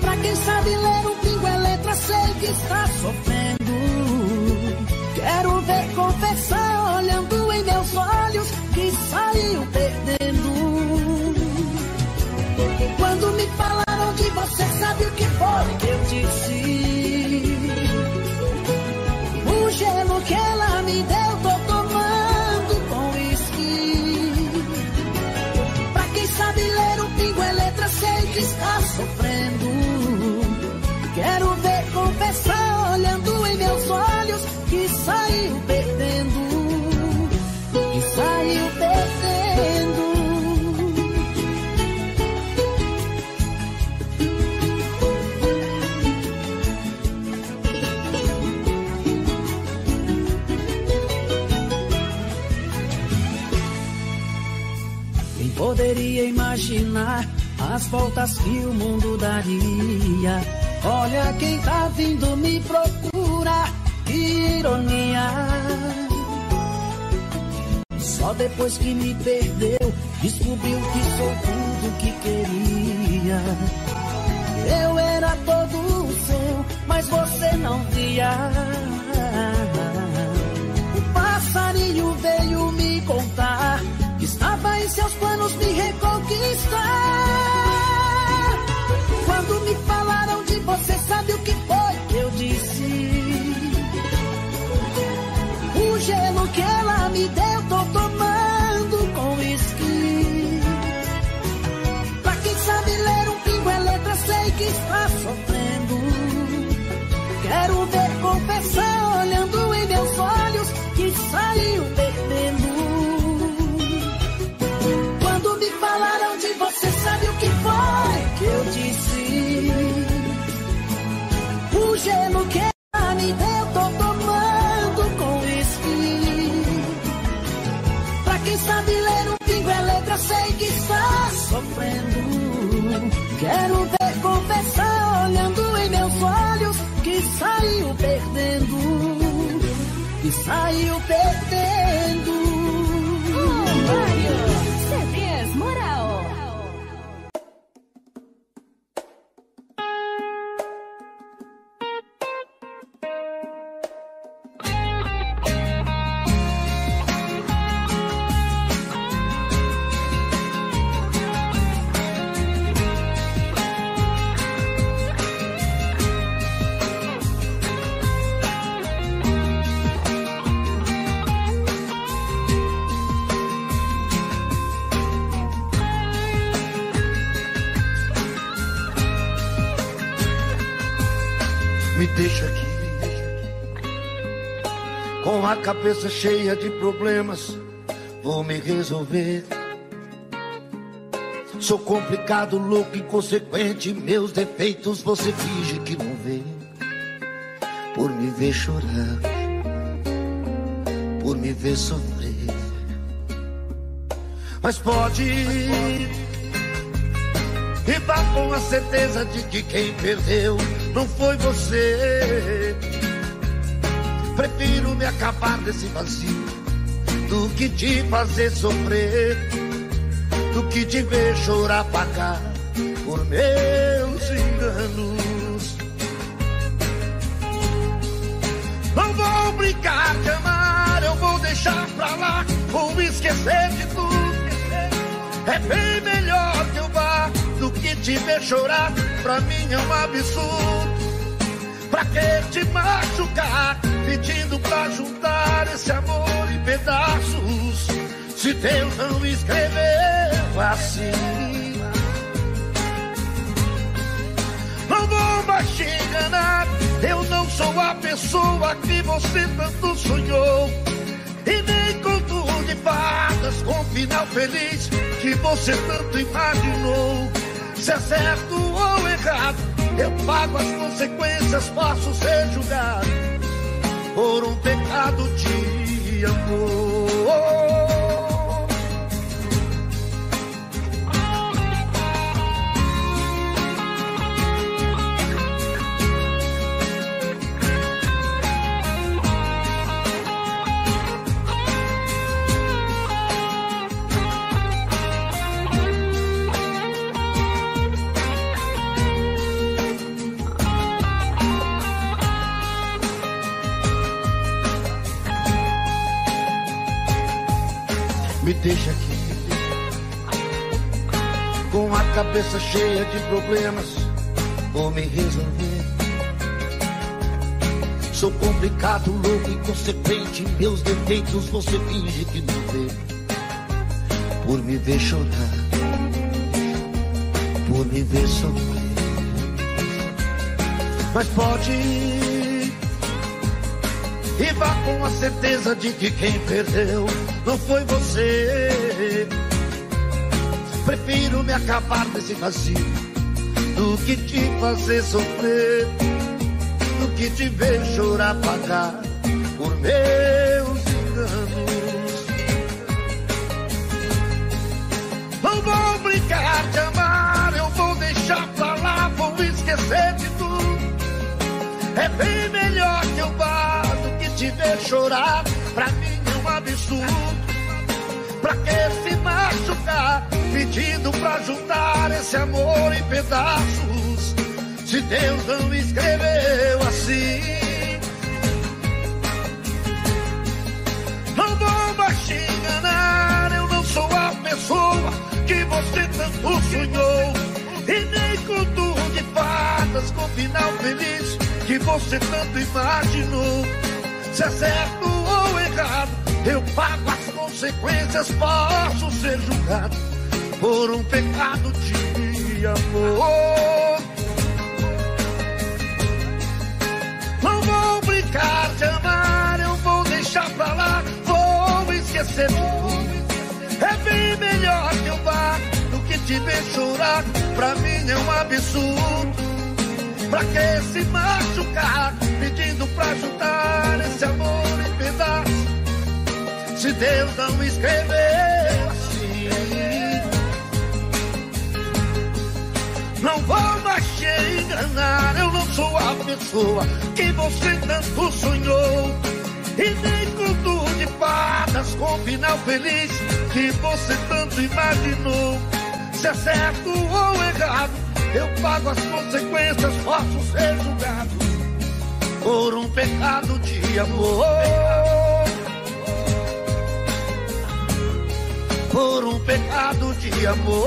Pra quem sabe ler um pingo é letra, sei que está sofrendo. Quero ver confessar, olhando em meus olhos, que saiu perdendo. Quando me falaram de você, sabe o que foi que eu disse? O gelo que ela me deu, tô tomando com uísque. Pra quem sabe ler um pingo é letra, sei que está sofrendo. Quero ver confessar, olhando em meus olhos, que saiu perdendo, que saiu perdendo. Poderia imaginar as voltas que o mundo daria. Olha quem tá vindo me procurar, que ironia. Só depois que me perdeu, descobriu que sou tudo que queria. Eu era todo seu, mas você não via. O passarinho veio me contar, estava em seus planos me reconquistar. Quando me falaram de você, sabe o que foi que eu disse? O gelo que ela me deu, tô tomando com uísque. Pra quem sabe ler um pingo é letra, sei que está sofrendo. Quero ver confessar, olhando em meus olhos, que saiu perdendo. Falaram de você, sabe o que foi que eu disse? O gelo que ela me deu, tô tomando com uísque. Pra quem sabe ler um pingo é letra, sei que está sofrendo. Quero ver confessar, olhando em meus olhos, que saiu perdendo, que saiu perdendo. Oh, C Ds Moral. Cabeça cheia de problemas, vou me resolver. Sou complicado, louco, inconsequente, meus defeitos você finge que não vê. Por me ver chorar, por me ver sofrer. Mas pode ir e vá com a certeza de que quem perdeu não foi você. Prefiro me acabar desse vazio do que te fazer sofrer, do que te ver chorar, pagar por meus enganos. Não vou brincar de amar, eu vou deixar pra lá, vou esquecer de tudo. É bem melhor que eu vá do que te ver chorar, pra mim é um absurdo. Pra que te machucar, pedindo pra juntar esse amor em pedaços, se Deus não escreveu assim. Não vou mais te enganar, eu não sou a pessoa que você tanto sonhou, e nem conto de fadas com final feliz que você tanto imaginou. Se é certo ou errado, eu pago as consequências, posso ser julgado por um pecado de amor. Me deixa aqui, com a cabeça cheia de problemas, vou me resolver. Sou complicado, louco, inconsequente, meus defeitos você finge que não vê. Por me ver chorar, por me ver sofrer. Mas pode ir, e vá com a certeza de que quem perdeu não foi você. Prefiro me acabar desse vazio do que te fazer sofrer, do que te ver chorar, pagar por meus enganos. Não vou brincar de amar, eu vou deixar pra lá, vou esquecer de tudo. É bem melhor que eu vá do que te ver chorar, pra mim é um absurdo. Pra que se machucar, pedindo pra juntar esse amor em pedaços, se Deus não escreveu assim? Não vou mais te enganar, eu não sou a pessoa que você tanto sonhou, e nem conto de fadas com final feliz que você tanto imaginou. Se é certo ou errado, eu pago as consequências, posso ser julgado por um pecado de amor. Não vou brincar de amar, eu vou deixar pra lá, vou esquecer de tudo. É bem melhor que eu vá do que te ver chorar, pra mim é um absurdo. Pra que se machucar, pedindo pra juntar esse amor em pedaços, se Deus não escreveu assim? Não vou mais te enganar, eu não sou a pessoa que você tanto sonhou, e nem conto de fadas com final feliz que você tanto imaginou. Se é certo ou errado, eu pago as consequências, posso ser julgado por um pecado de amor, por um pecado de amor,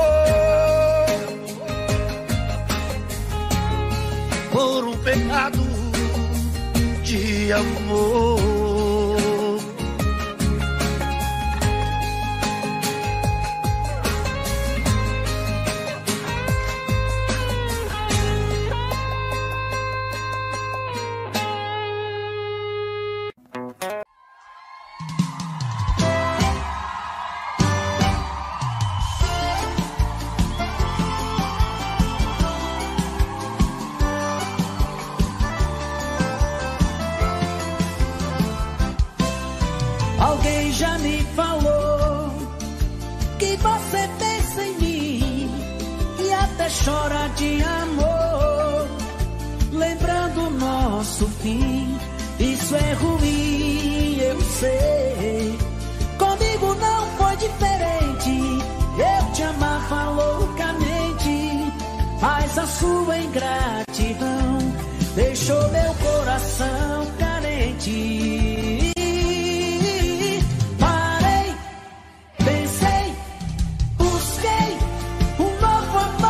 por um pecado de amor. Chora de amor, lembrando o nosso fim. Isso é ruim, eu sei. Comigo não foi diferente. Eu te amava loucamente, mas a sua ingratidão deixou meu coração carente. Parei, pensei, busquei um novo amor.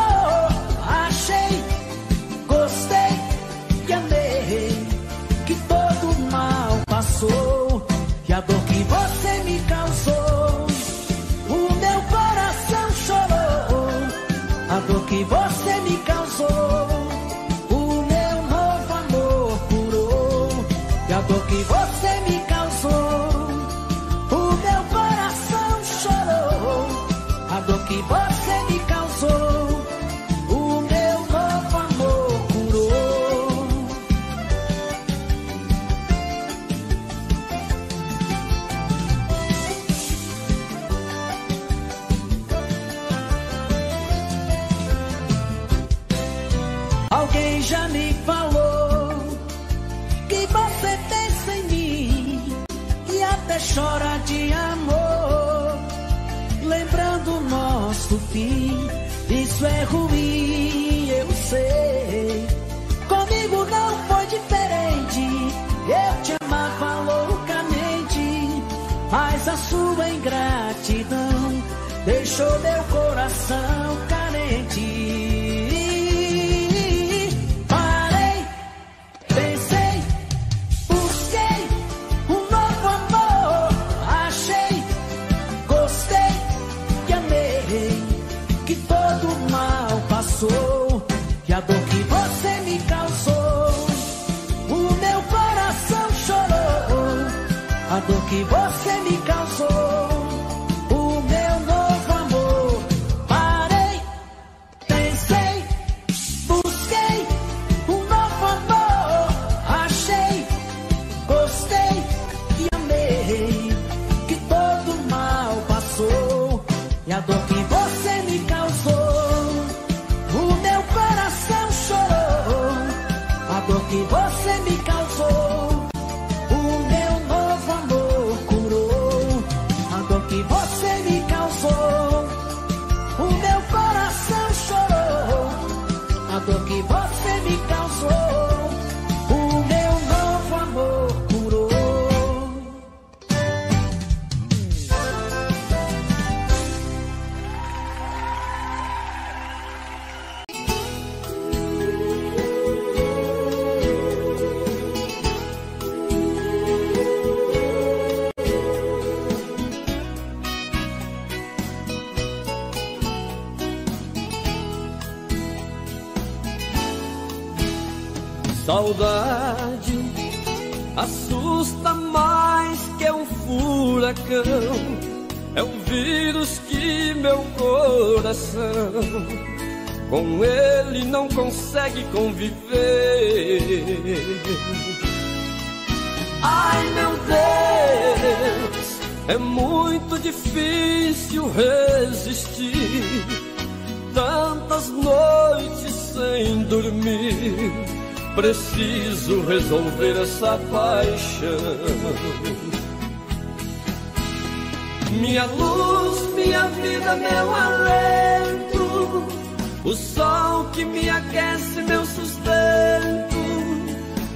Alguém já me falou que você pensa em mim e até chora de amor, lembrando o nosso fim. Isso é ruim, eu sei. Comigo não foi diferente. Eu te amava loucamente, mas a sua ingratidão deixou meu coração carente. Parei, pensei, busquei um novo amor. Achei, gostei, que amei, que todo mal passou, que a dor que você me causou, o meu coração chorou. A dor que você me causou, o meu novo amor. Parei, pensei, busquei um novo amor. Achei, gostei e amei, que todo mal passou, e a dor que você me causou, o meu coração chorou. A dor que você me causou, que você me causou, o meu coração chorou. A dor que você me causou, o meu novo amor curou. Saudade assusta mais que um furacão, é um vírus que meu coração com ele não consegue conviver. Ai, meu Deus, é muito difícil resistir, tantas noites sem dormir. Preciso resolver essa paixão. Minha luz, minha vida, meu alento, o sol que me aquece, meu sustento,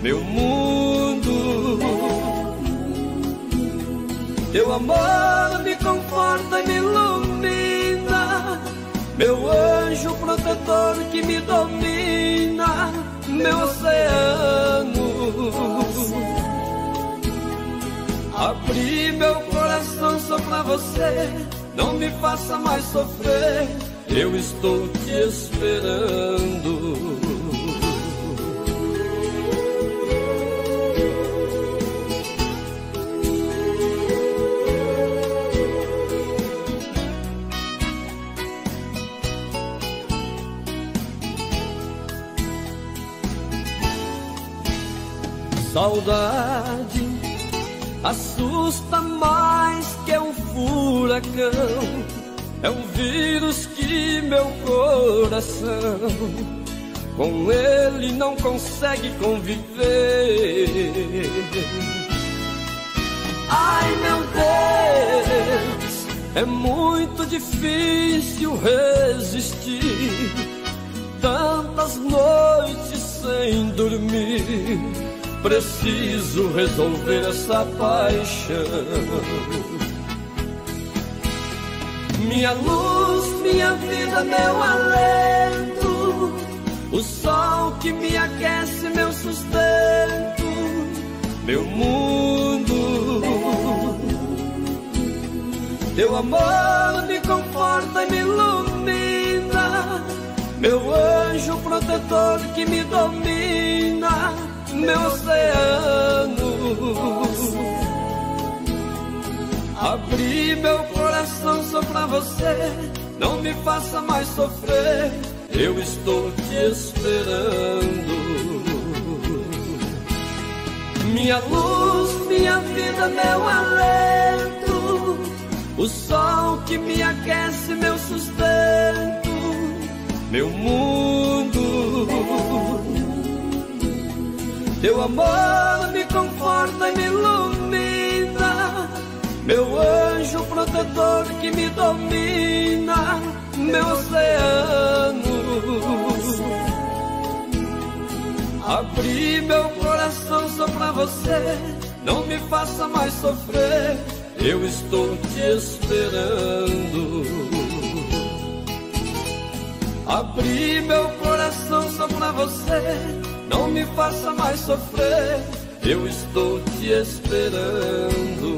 meu mundo. Teu amor me conforta e me ilumina, meu anjo protetor que me domina, meu oceano. Abri meu coração só pra você, não me faça mais sofrer, eu estou te esperando. Saudade assusta mais que um furacão, é um vírus que meu coração com ele não consegue conviver. Ai, meu Deus, é muito difícil resistir, tantas noites sem dormir. Preciso resolver essa paixão. Minha luz, minha vida, meu alento, o sol que me aquece, meu sustento, meu mundo. Teu amor me conforta e me ilumina, meu anjo protetor que me domina, meu oceano. Abri meu coração só pra você, não me faça mais sofrer, eu estou te esperando. Minha luz, minha vida, meu alento, o sol que me aquece, meu sustento, meu mundo. Teu amor me conforta e me ilumina, meu anjo protetor que me domina, meu oceano. Abri meu coração só pra você, não me faça mais sofrer, eu estou te esperando. Abri meu coração só pra você, não me faça mais sofrer, eu estou te esperando.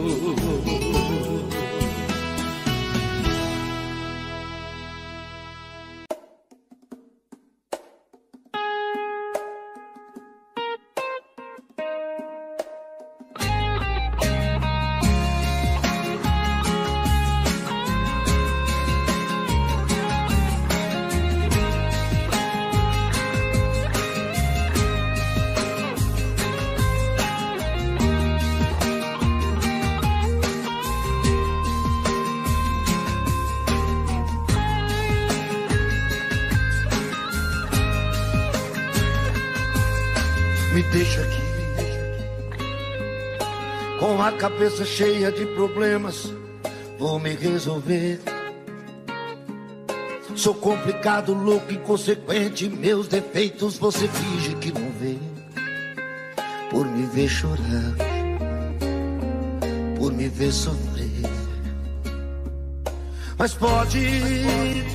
Cabeça cheia de problemas, vou me resolver. Sou complicado, louco, inconsequente, meus defeitos você finge que não vê. Por me ver chorar, por me ver sofrer. Mas pode ir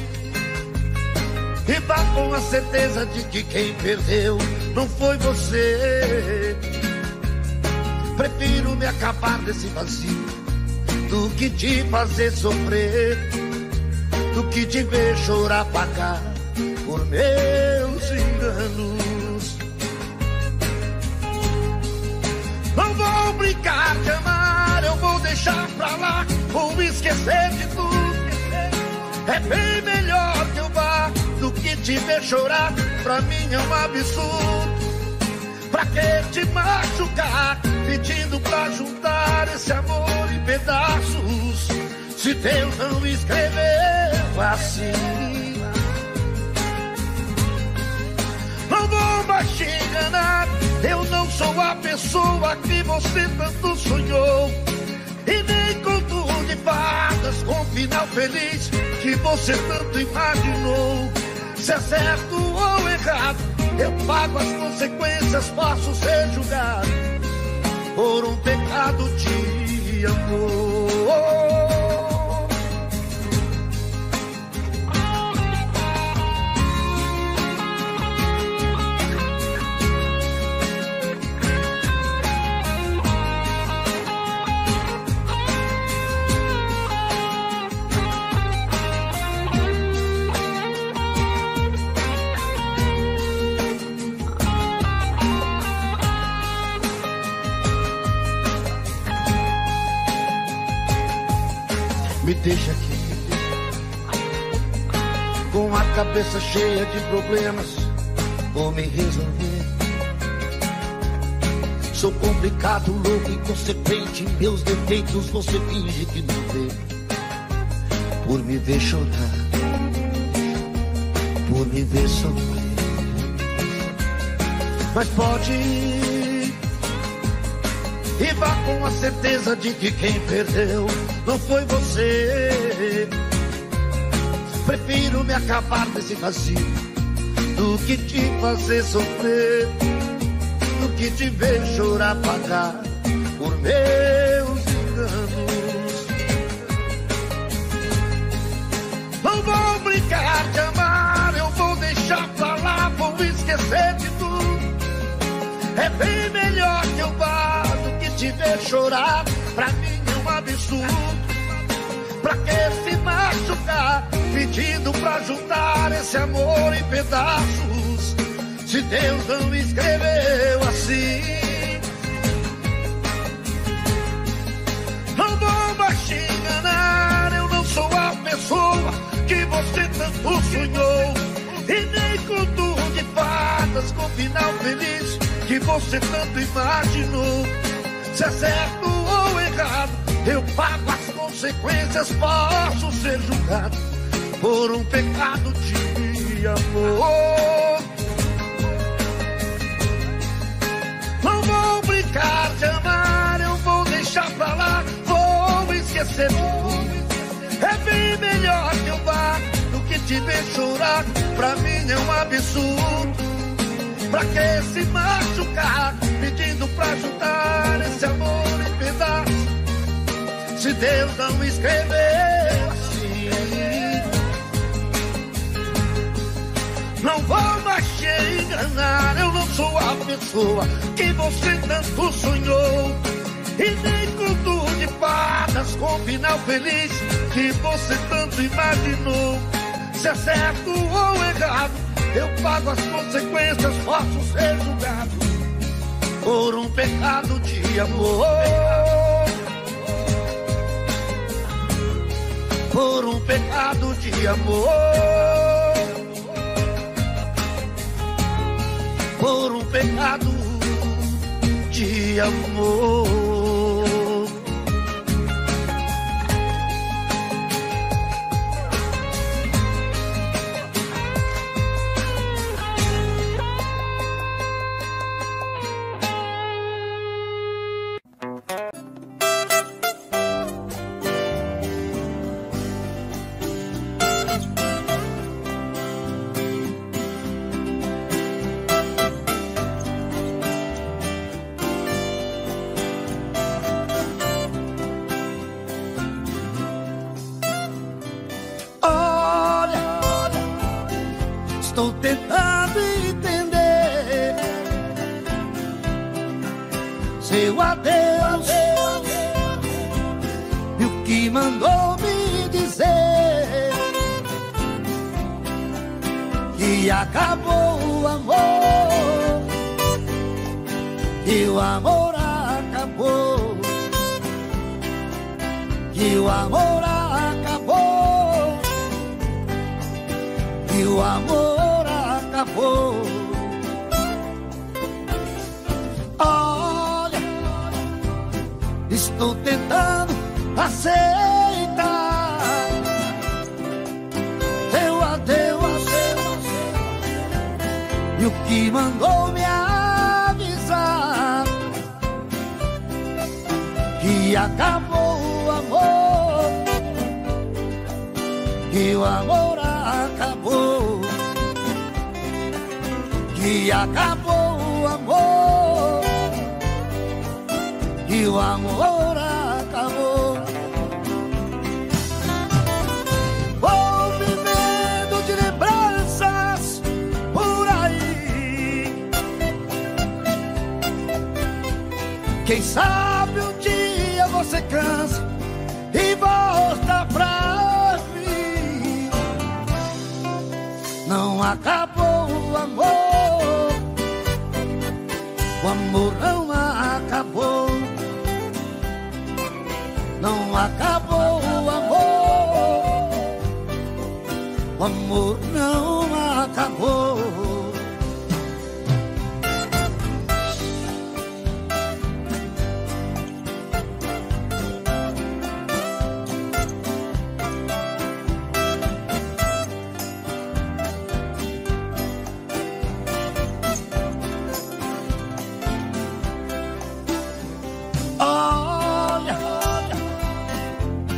e vá com a certeza de que quem perdeu não foi você. Prefiro me acabar desse vazio do que te fazer sofrer, do que te ver chorar, pagar por meus enganos. Não vou brincar de amar, eu vou deixar pra lá, vou esquecer de tudo. É bem melhor que eu vá do que te ver chorar, pra mim é um absurdo. Pra que te machucar, pedindo pra juntar esse amor em pedaços, se Deus não escreveu assim. Não vou mais te enganar, eu não sou a pessoa que você tanto sonhou, e nem conto de fadas com final feliz que você tanto imaginou. Se é certo ou errado, eu pago as consequências, posso ser julgado por um pecado de amor. Deixa aqui com a cabeça cheia de problemas, vou me resolver. Sou complicado, louco, inconsequente, meus defeitos você finge que não vê. Por me ver chorar, por me ver sofrer. Mas pode ir e vá com a certeza de que quem perdeu não foi você. Prefiro me acabar desse vazio do que te fazer sofrer, do que te ver chorar, pagar por meus enganos. Não vou brincar de amar, eu vou deixar pra lá, vou esquecer de tudo. É bem melhor que eu vá do que te ver chorar, pra mim é um absurdo. Pra que se machucar, pedindo pra juntar esse amor em pedaços, se Deus não escreveu assim. Não vou mais te enganar, eu não sou a pessoa que você tanto sonhou, e nem conto de fadas com final feliz que você tanto imaginou. Se é certo ou errado, eu pago as consequências, posso ser julgado por um pecado de amor. sempre fui. É bem melhor que eu vá do que te ver chorar. Pra mim é um absurdo. Pra que se machucar, pedindo pra juntar esse amor em pedaços? Se Deus não escreveu assim, não vou mais te enganar. Eu não sou a pessoa que você tanto sonhou, e nem conto de fadas com final feliz que você tanto imaginou. Se é certo ou errado, eu pago as consequências, posso ser julgado por um pecado de amor, por um pecado de amor, por um pecado de amor. Estou tentando entender seu adeus e o que mandou me dizer, que acabou o amor, que o amor acabou, que o amor acabou, que o amor acabou. Olha, estou tentando aceitar teu adeus e o que mandou me avisar, que acabou o amor, que o amor acabou, que acabou o amor, e o amor acabou. Vou vivendo de lembranças por aí. Quem sabe um dia você cansa e volta pra mim. Não acabou o amor, o amor não acabou, não acabou o amor, o amor não acabou.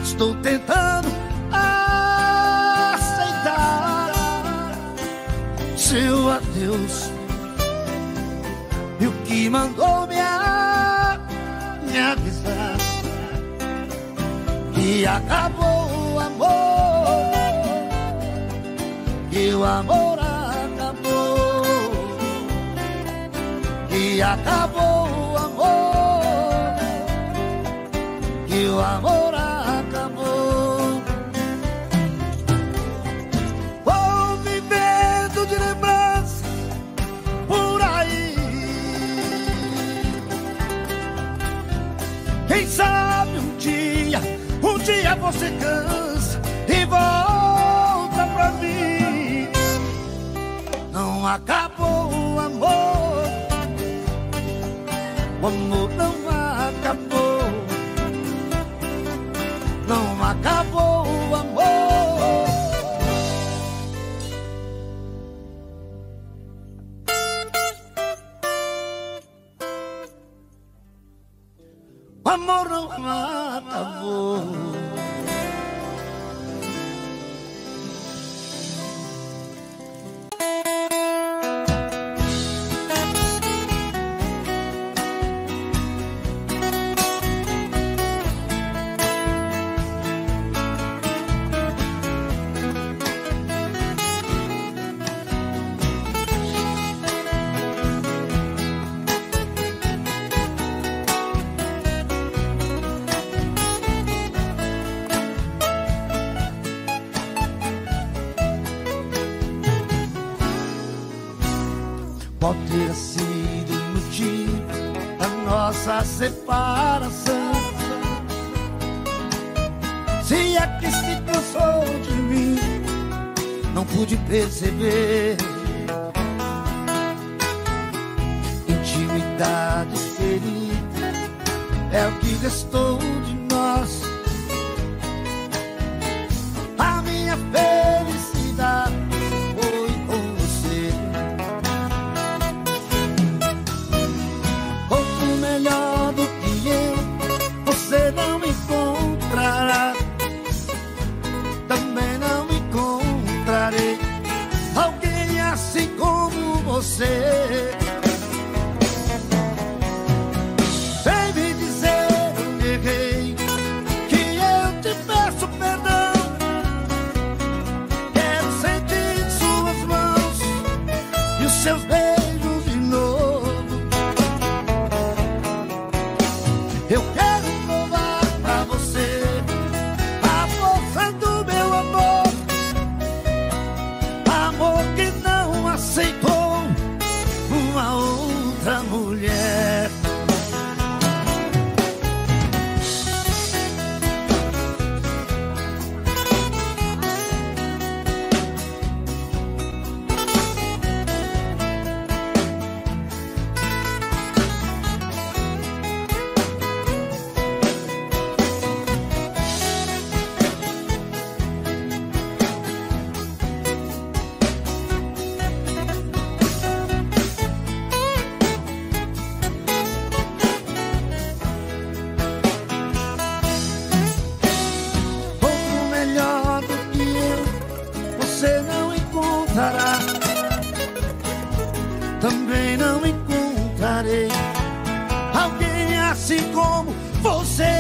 Estou tentando aceitar seu adeus e o que mandou me, a, me avisar, que acabou o amor, que o amor acabou, que acabou o amor, que o amor você cansa e volta pra mim. Não acabou o amor, o amor não acabou, não acabou o amor. O amor não acabou. Qual terá sido o motivo da nossa separação? Se é que se cansou de mim, não pude perceber. Intimidade ferida é o que restou de nós. A minha felicidade foi com você. Outro melhor do que eu você não encontrará. Também não encontrarei alguém assim como você. Seus beijos de novo. Eu quero provar pra você a força do meu amor, amor que não aceitou uma outra mulher. Também não encontrarei alguém assim como você.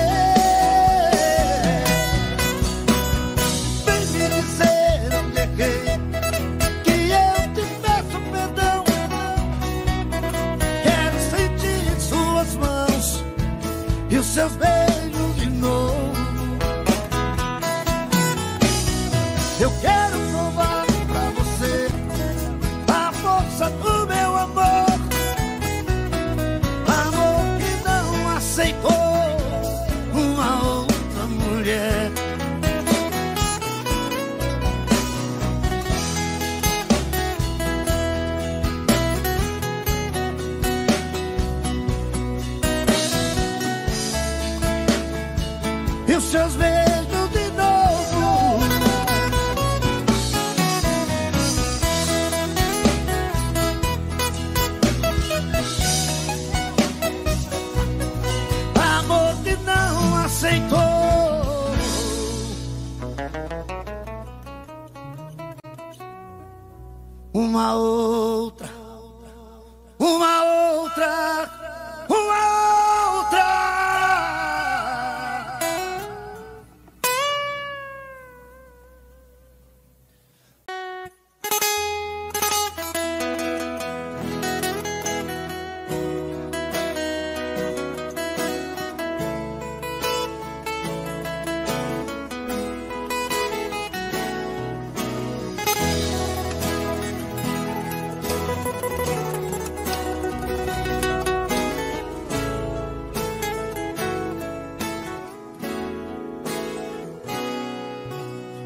Vem me dizer onde errei, que eu te peço perdão. Quero sentir suas mãos e os seus beijos de novo. Eu quero provar pra você a força do seus beijos de novo. Amor que não aceitou. Uma outra, uma outra.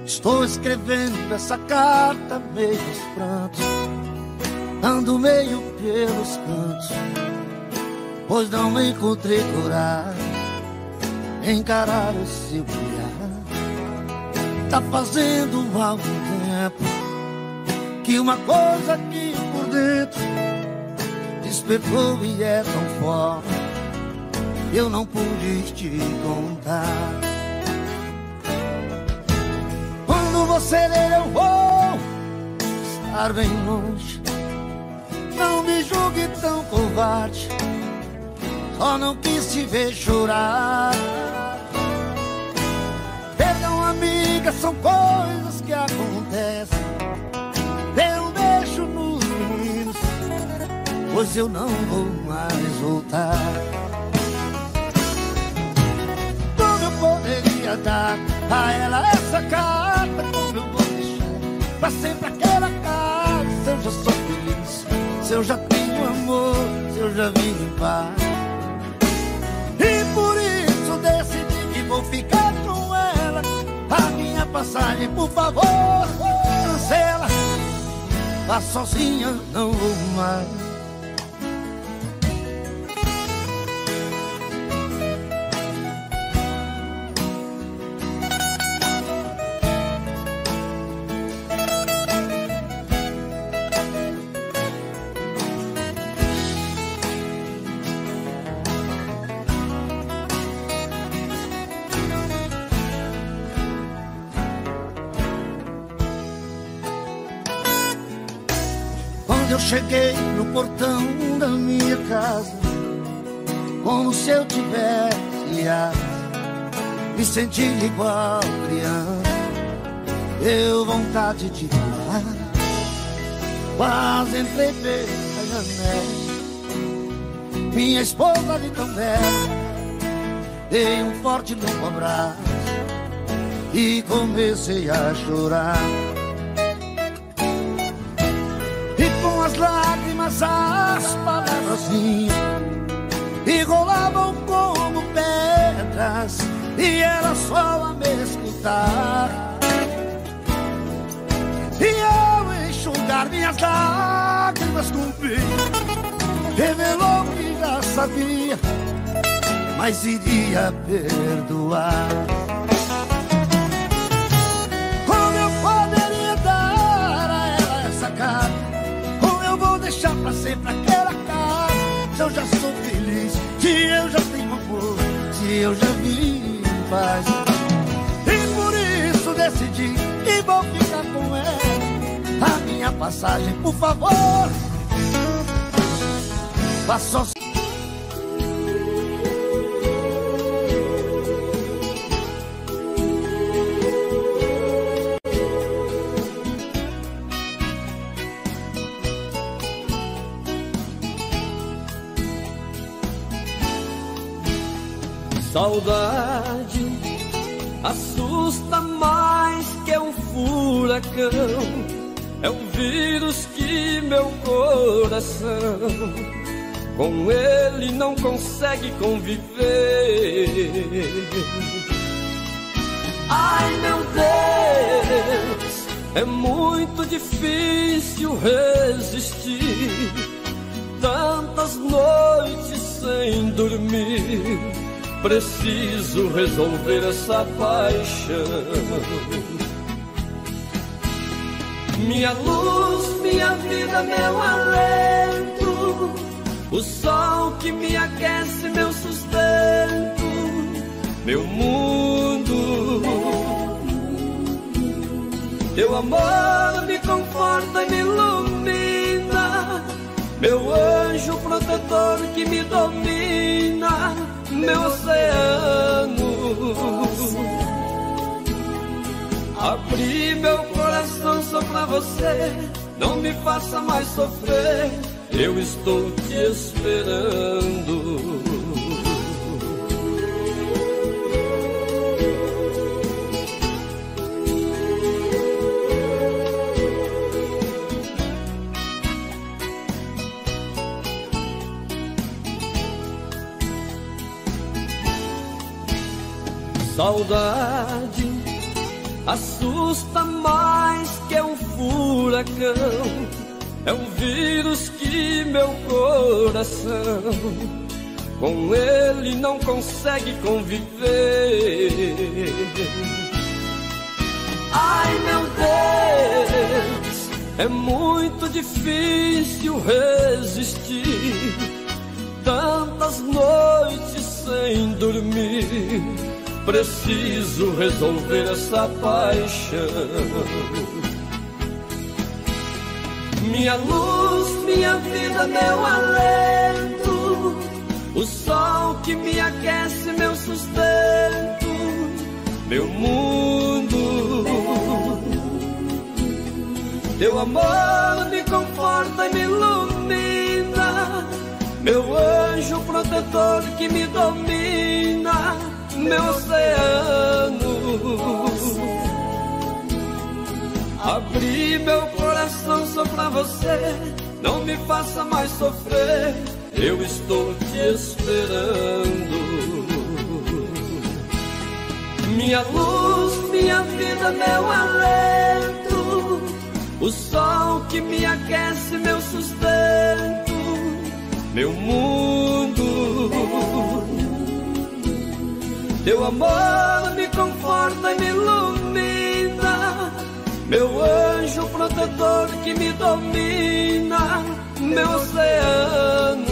Estou escrevendo essa carta meio aos prantos, ando meio pelos cantos, pois não me encontrei coragem em encarar esse olhar. Tá fazendo algum tempo que uma coisa aqui por dentro despertou e é tão forte, eu não pude te contar. Você eu vou estar bem longe. Não me julgue tão covarde, só não quis te ver chorar. Perdão, amiga, são coisas que acontecem. Dê um beijo nos meninos, pois eu não vou mais voltar. Como eu poderia dar a ela essa carta? Pra sempre aquela casa, se eu já sou feliz, se eu já tenho o amor se eu já vim em paz? E por isso decidi que vou ficar com ela. A minha passagem, por favor, cancela. Vá sozinha, não vou mais. Eu cheguei no portão da minha casa, como se eu tivesse asa, me senti igual criança, deu vontade de voar. Quase entrei pela janela, minha esposa de tão bela, dei um forte longo abraço e comecei a chorar. As lágrimas, as palavras vinham e rolavam como pedras, e era só a me escutar, e eu enxugar minhas lágrimas com brilho. Revelou que já sabia, mas iria perdoar. Como eu poderia dar a ela essa cara? Deixar pra sempre aquela cara. Se eu já sou feliz, se eu já tenho amor, se eu já vim em paz. E por isso decidi que vou ficar com ela. A minha passagem, por favor, vá só. Saudade assusta mais que um furacão, é um vírus que meu coração com ele não consegue conviver. Ai meu Deus, é muito difícil resistir, tantas noites sem dormir. Preciso resolver essa paixão. Minha luz, minha vida, meu alento, o sol que me aquece, meu sustento, meu mundo. Teu amor me conforta e me ilumina, meu anjo protetor que me domina, meu oceano. Abri meu coração só pra você, não me faça mais sofrer, eu estou te esperando. Saudade assusta mais que um furacão, é um vírus que meu coração com ele não consegue conviver. Ai meu Deus, é muito difícil resistir, tantas noites sem dormir. Preciso resolver essa paixão. Minha luz, minha vida, meu alento, o sol que me aquece, meu sustento, meu mundo. Teu amor me conforta e me ilumina, meu anjo protetor que me domina, meu oceano. Abri meu coração só pra você, Não me faça mais sofrer, eu estou te esperando. Minha luz, minha vida, meu alento, o sol que me aquece, meu sustento, meu mundo. Teu amor me conforta e me ilumina, meu anjo protetor que me domina, meu oceano.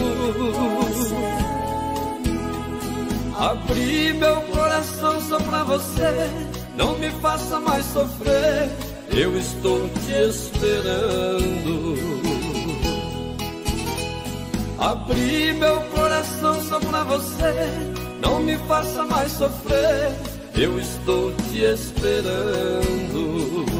Abri meu coração só pra você, não me faça mais sofrer, eu estou te esperando. Abri meu coração só pra você, não me faça mais sofrer, eu estou te esperando.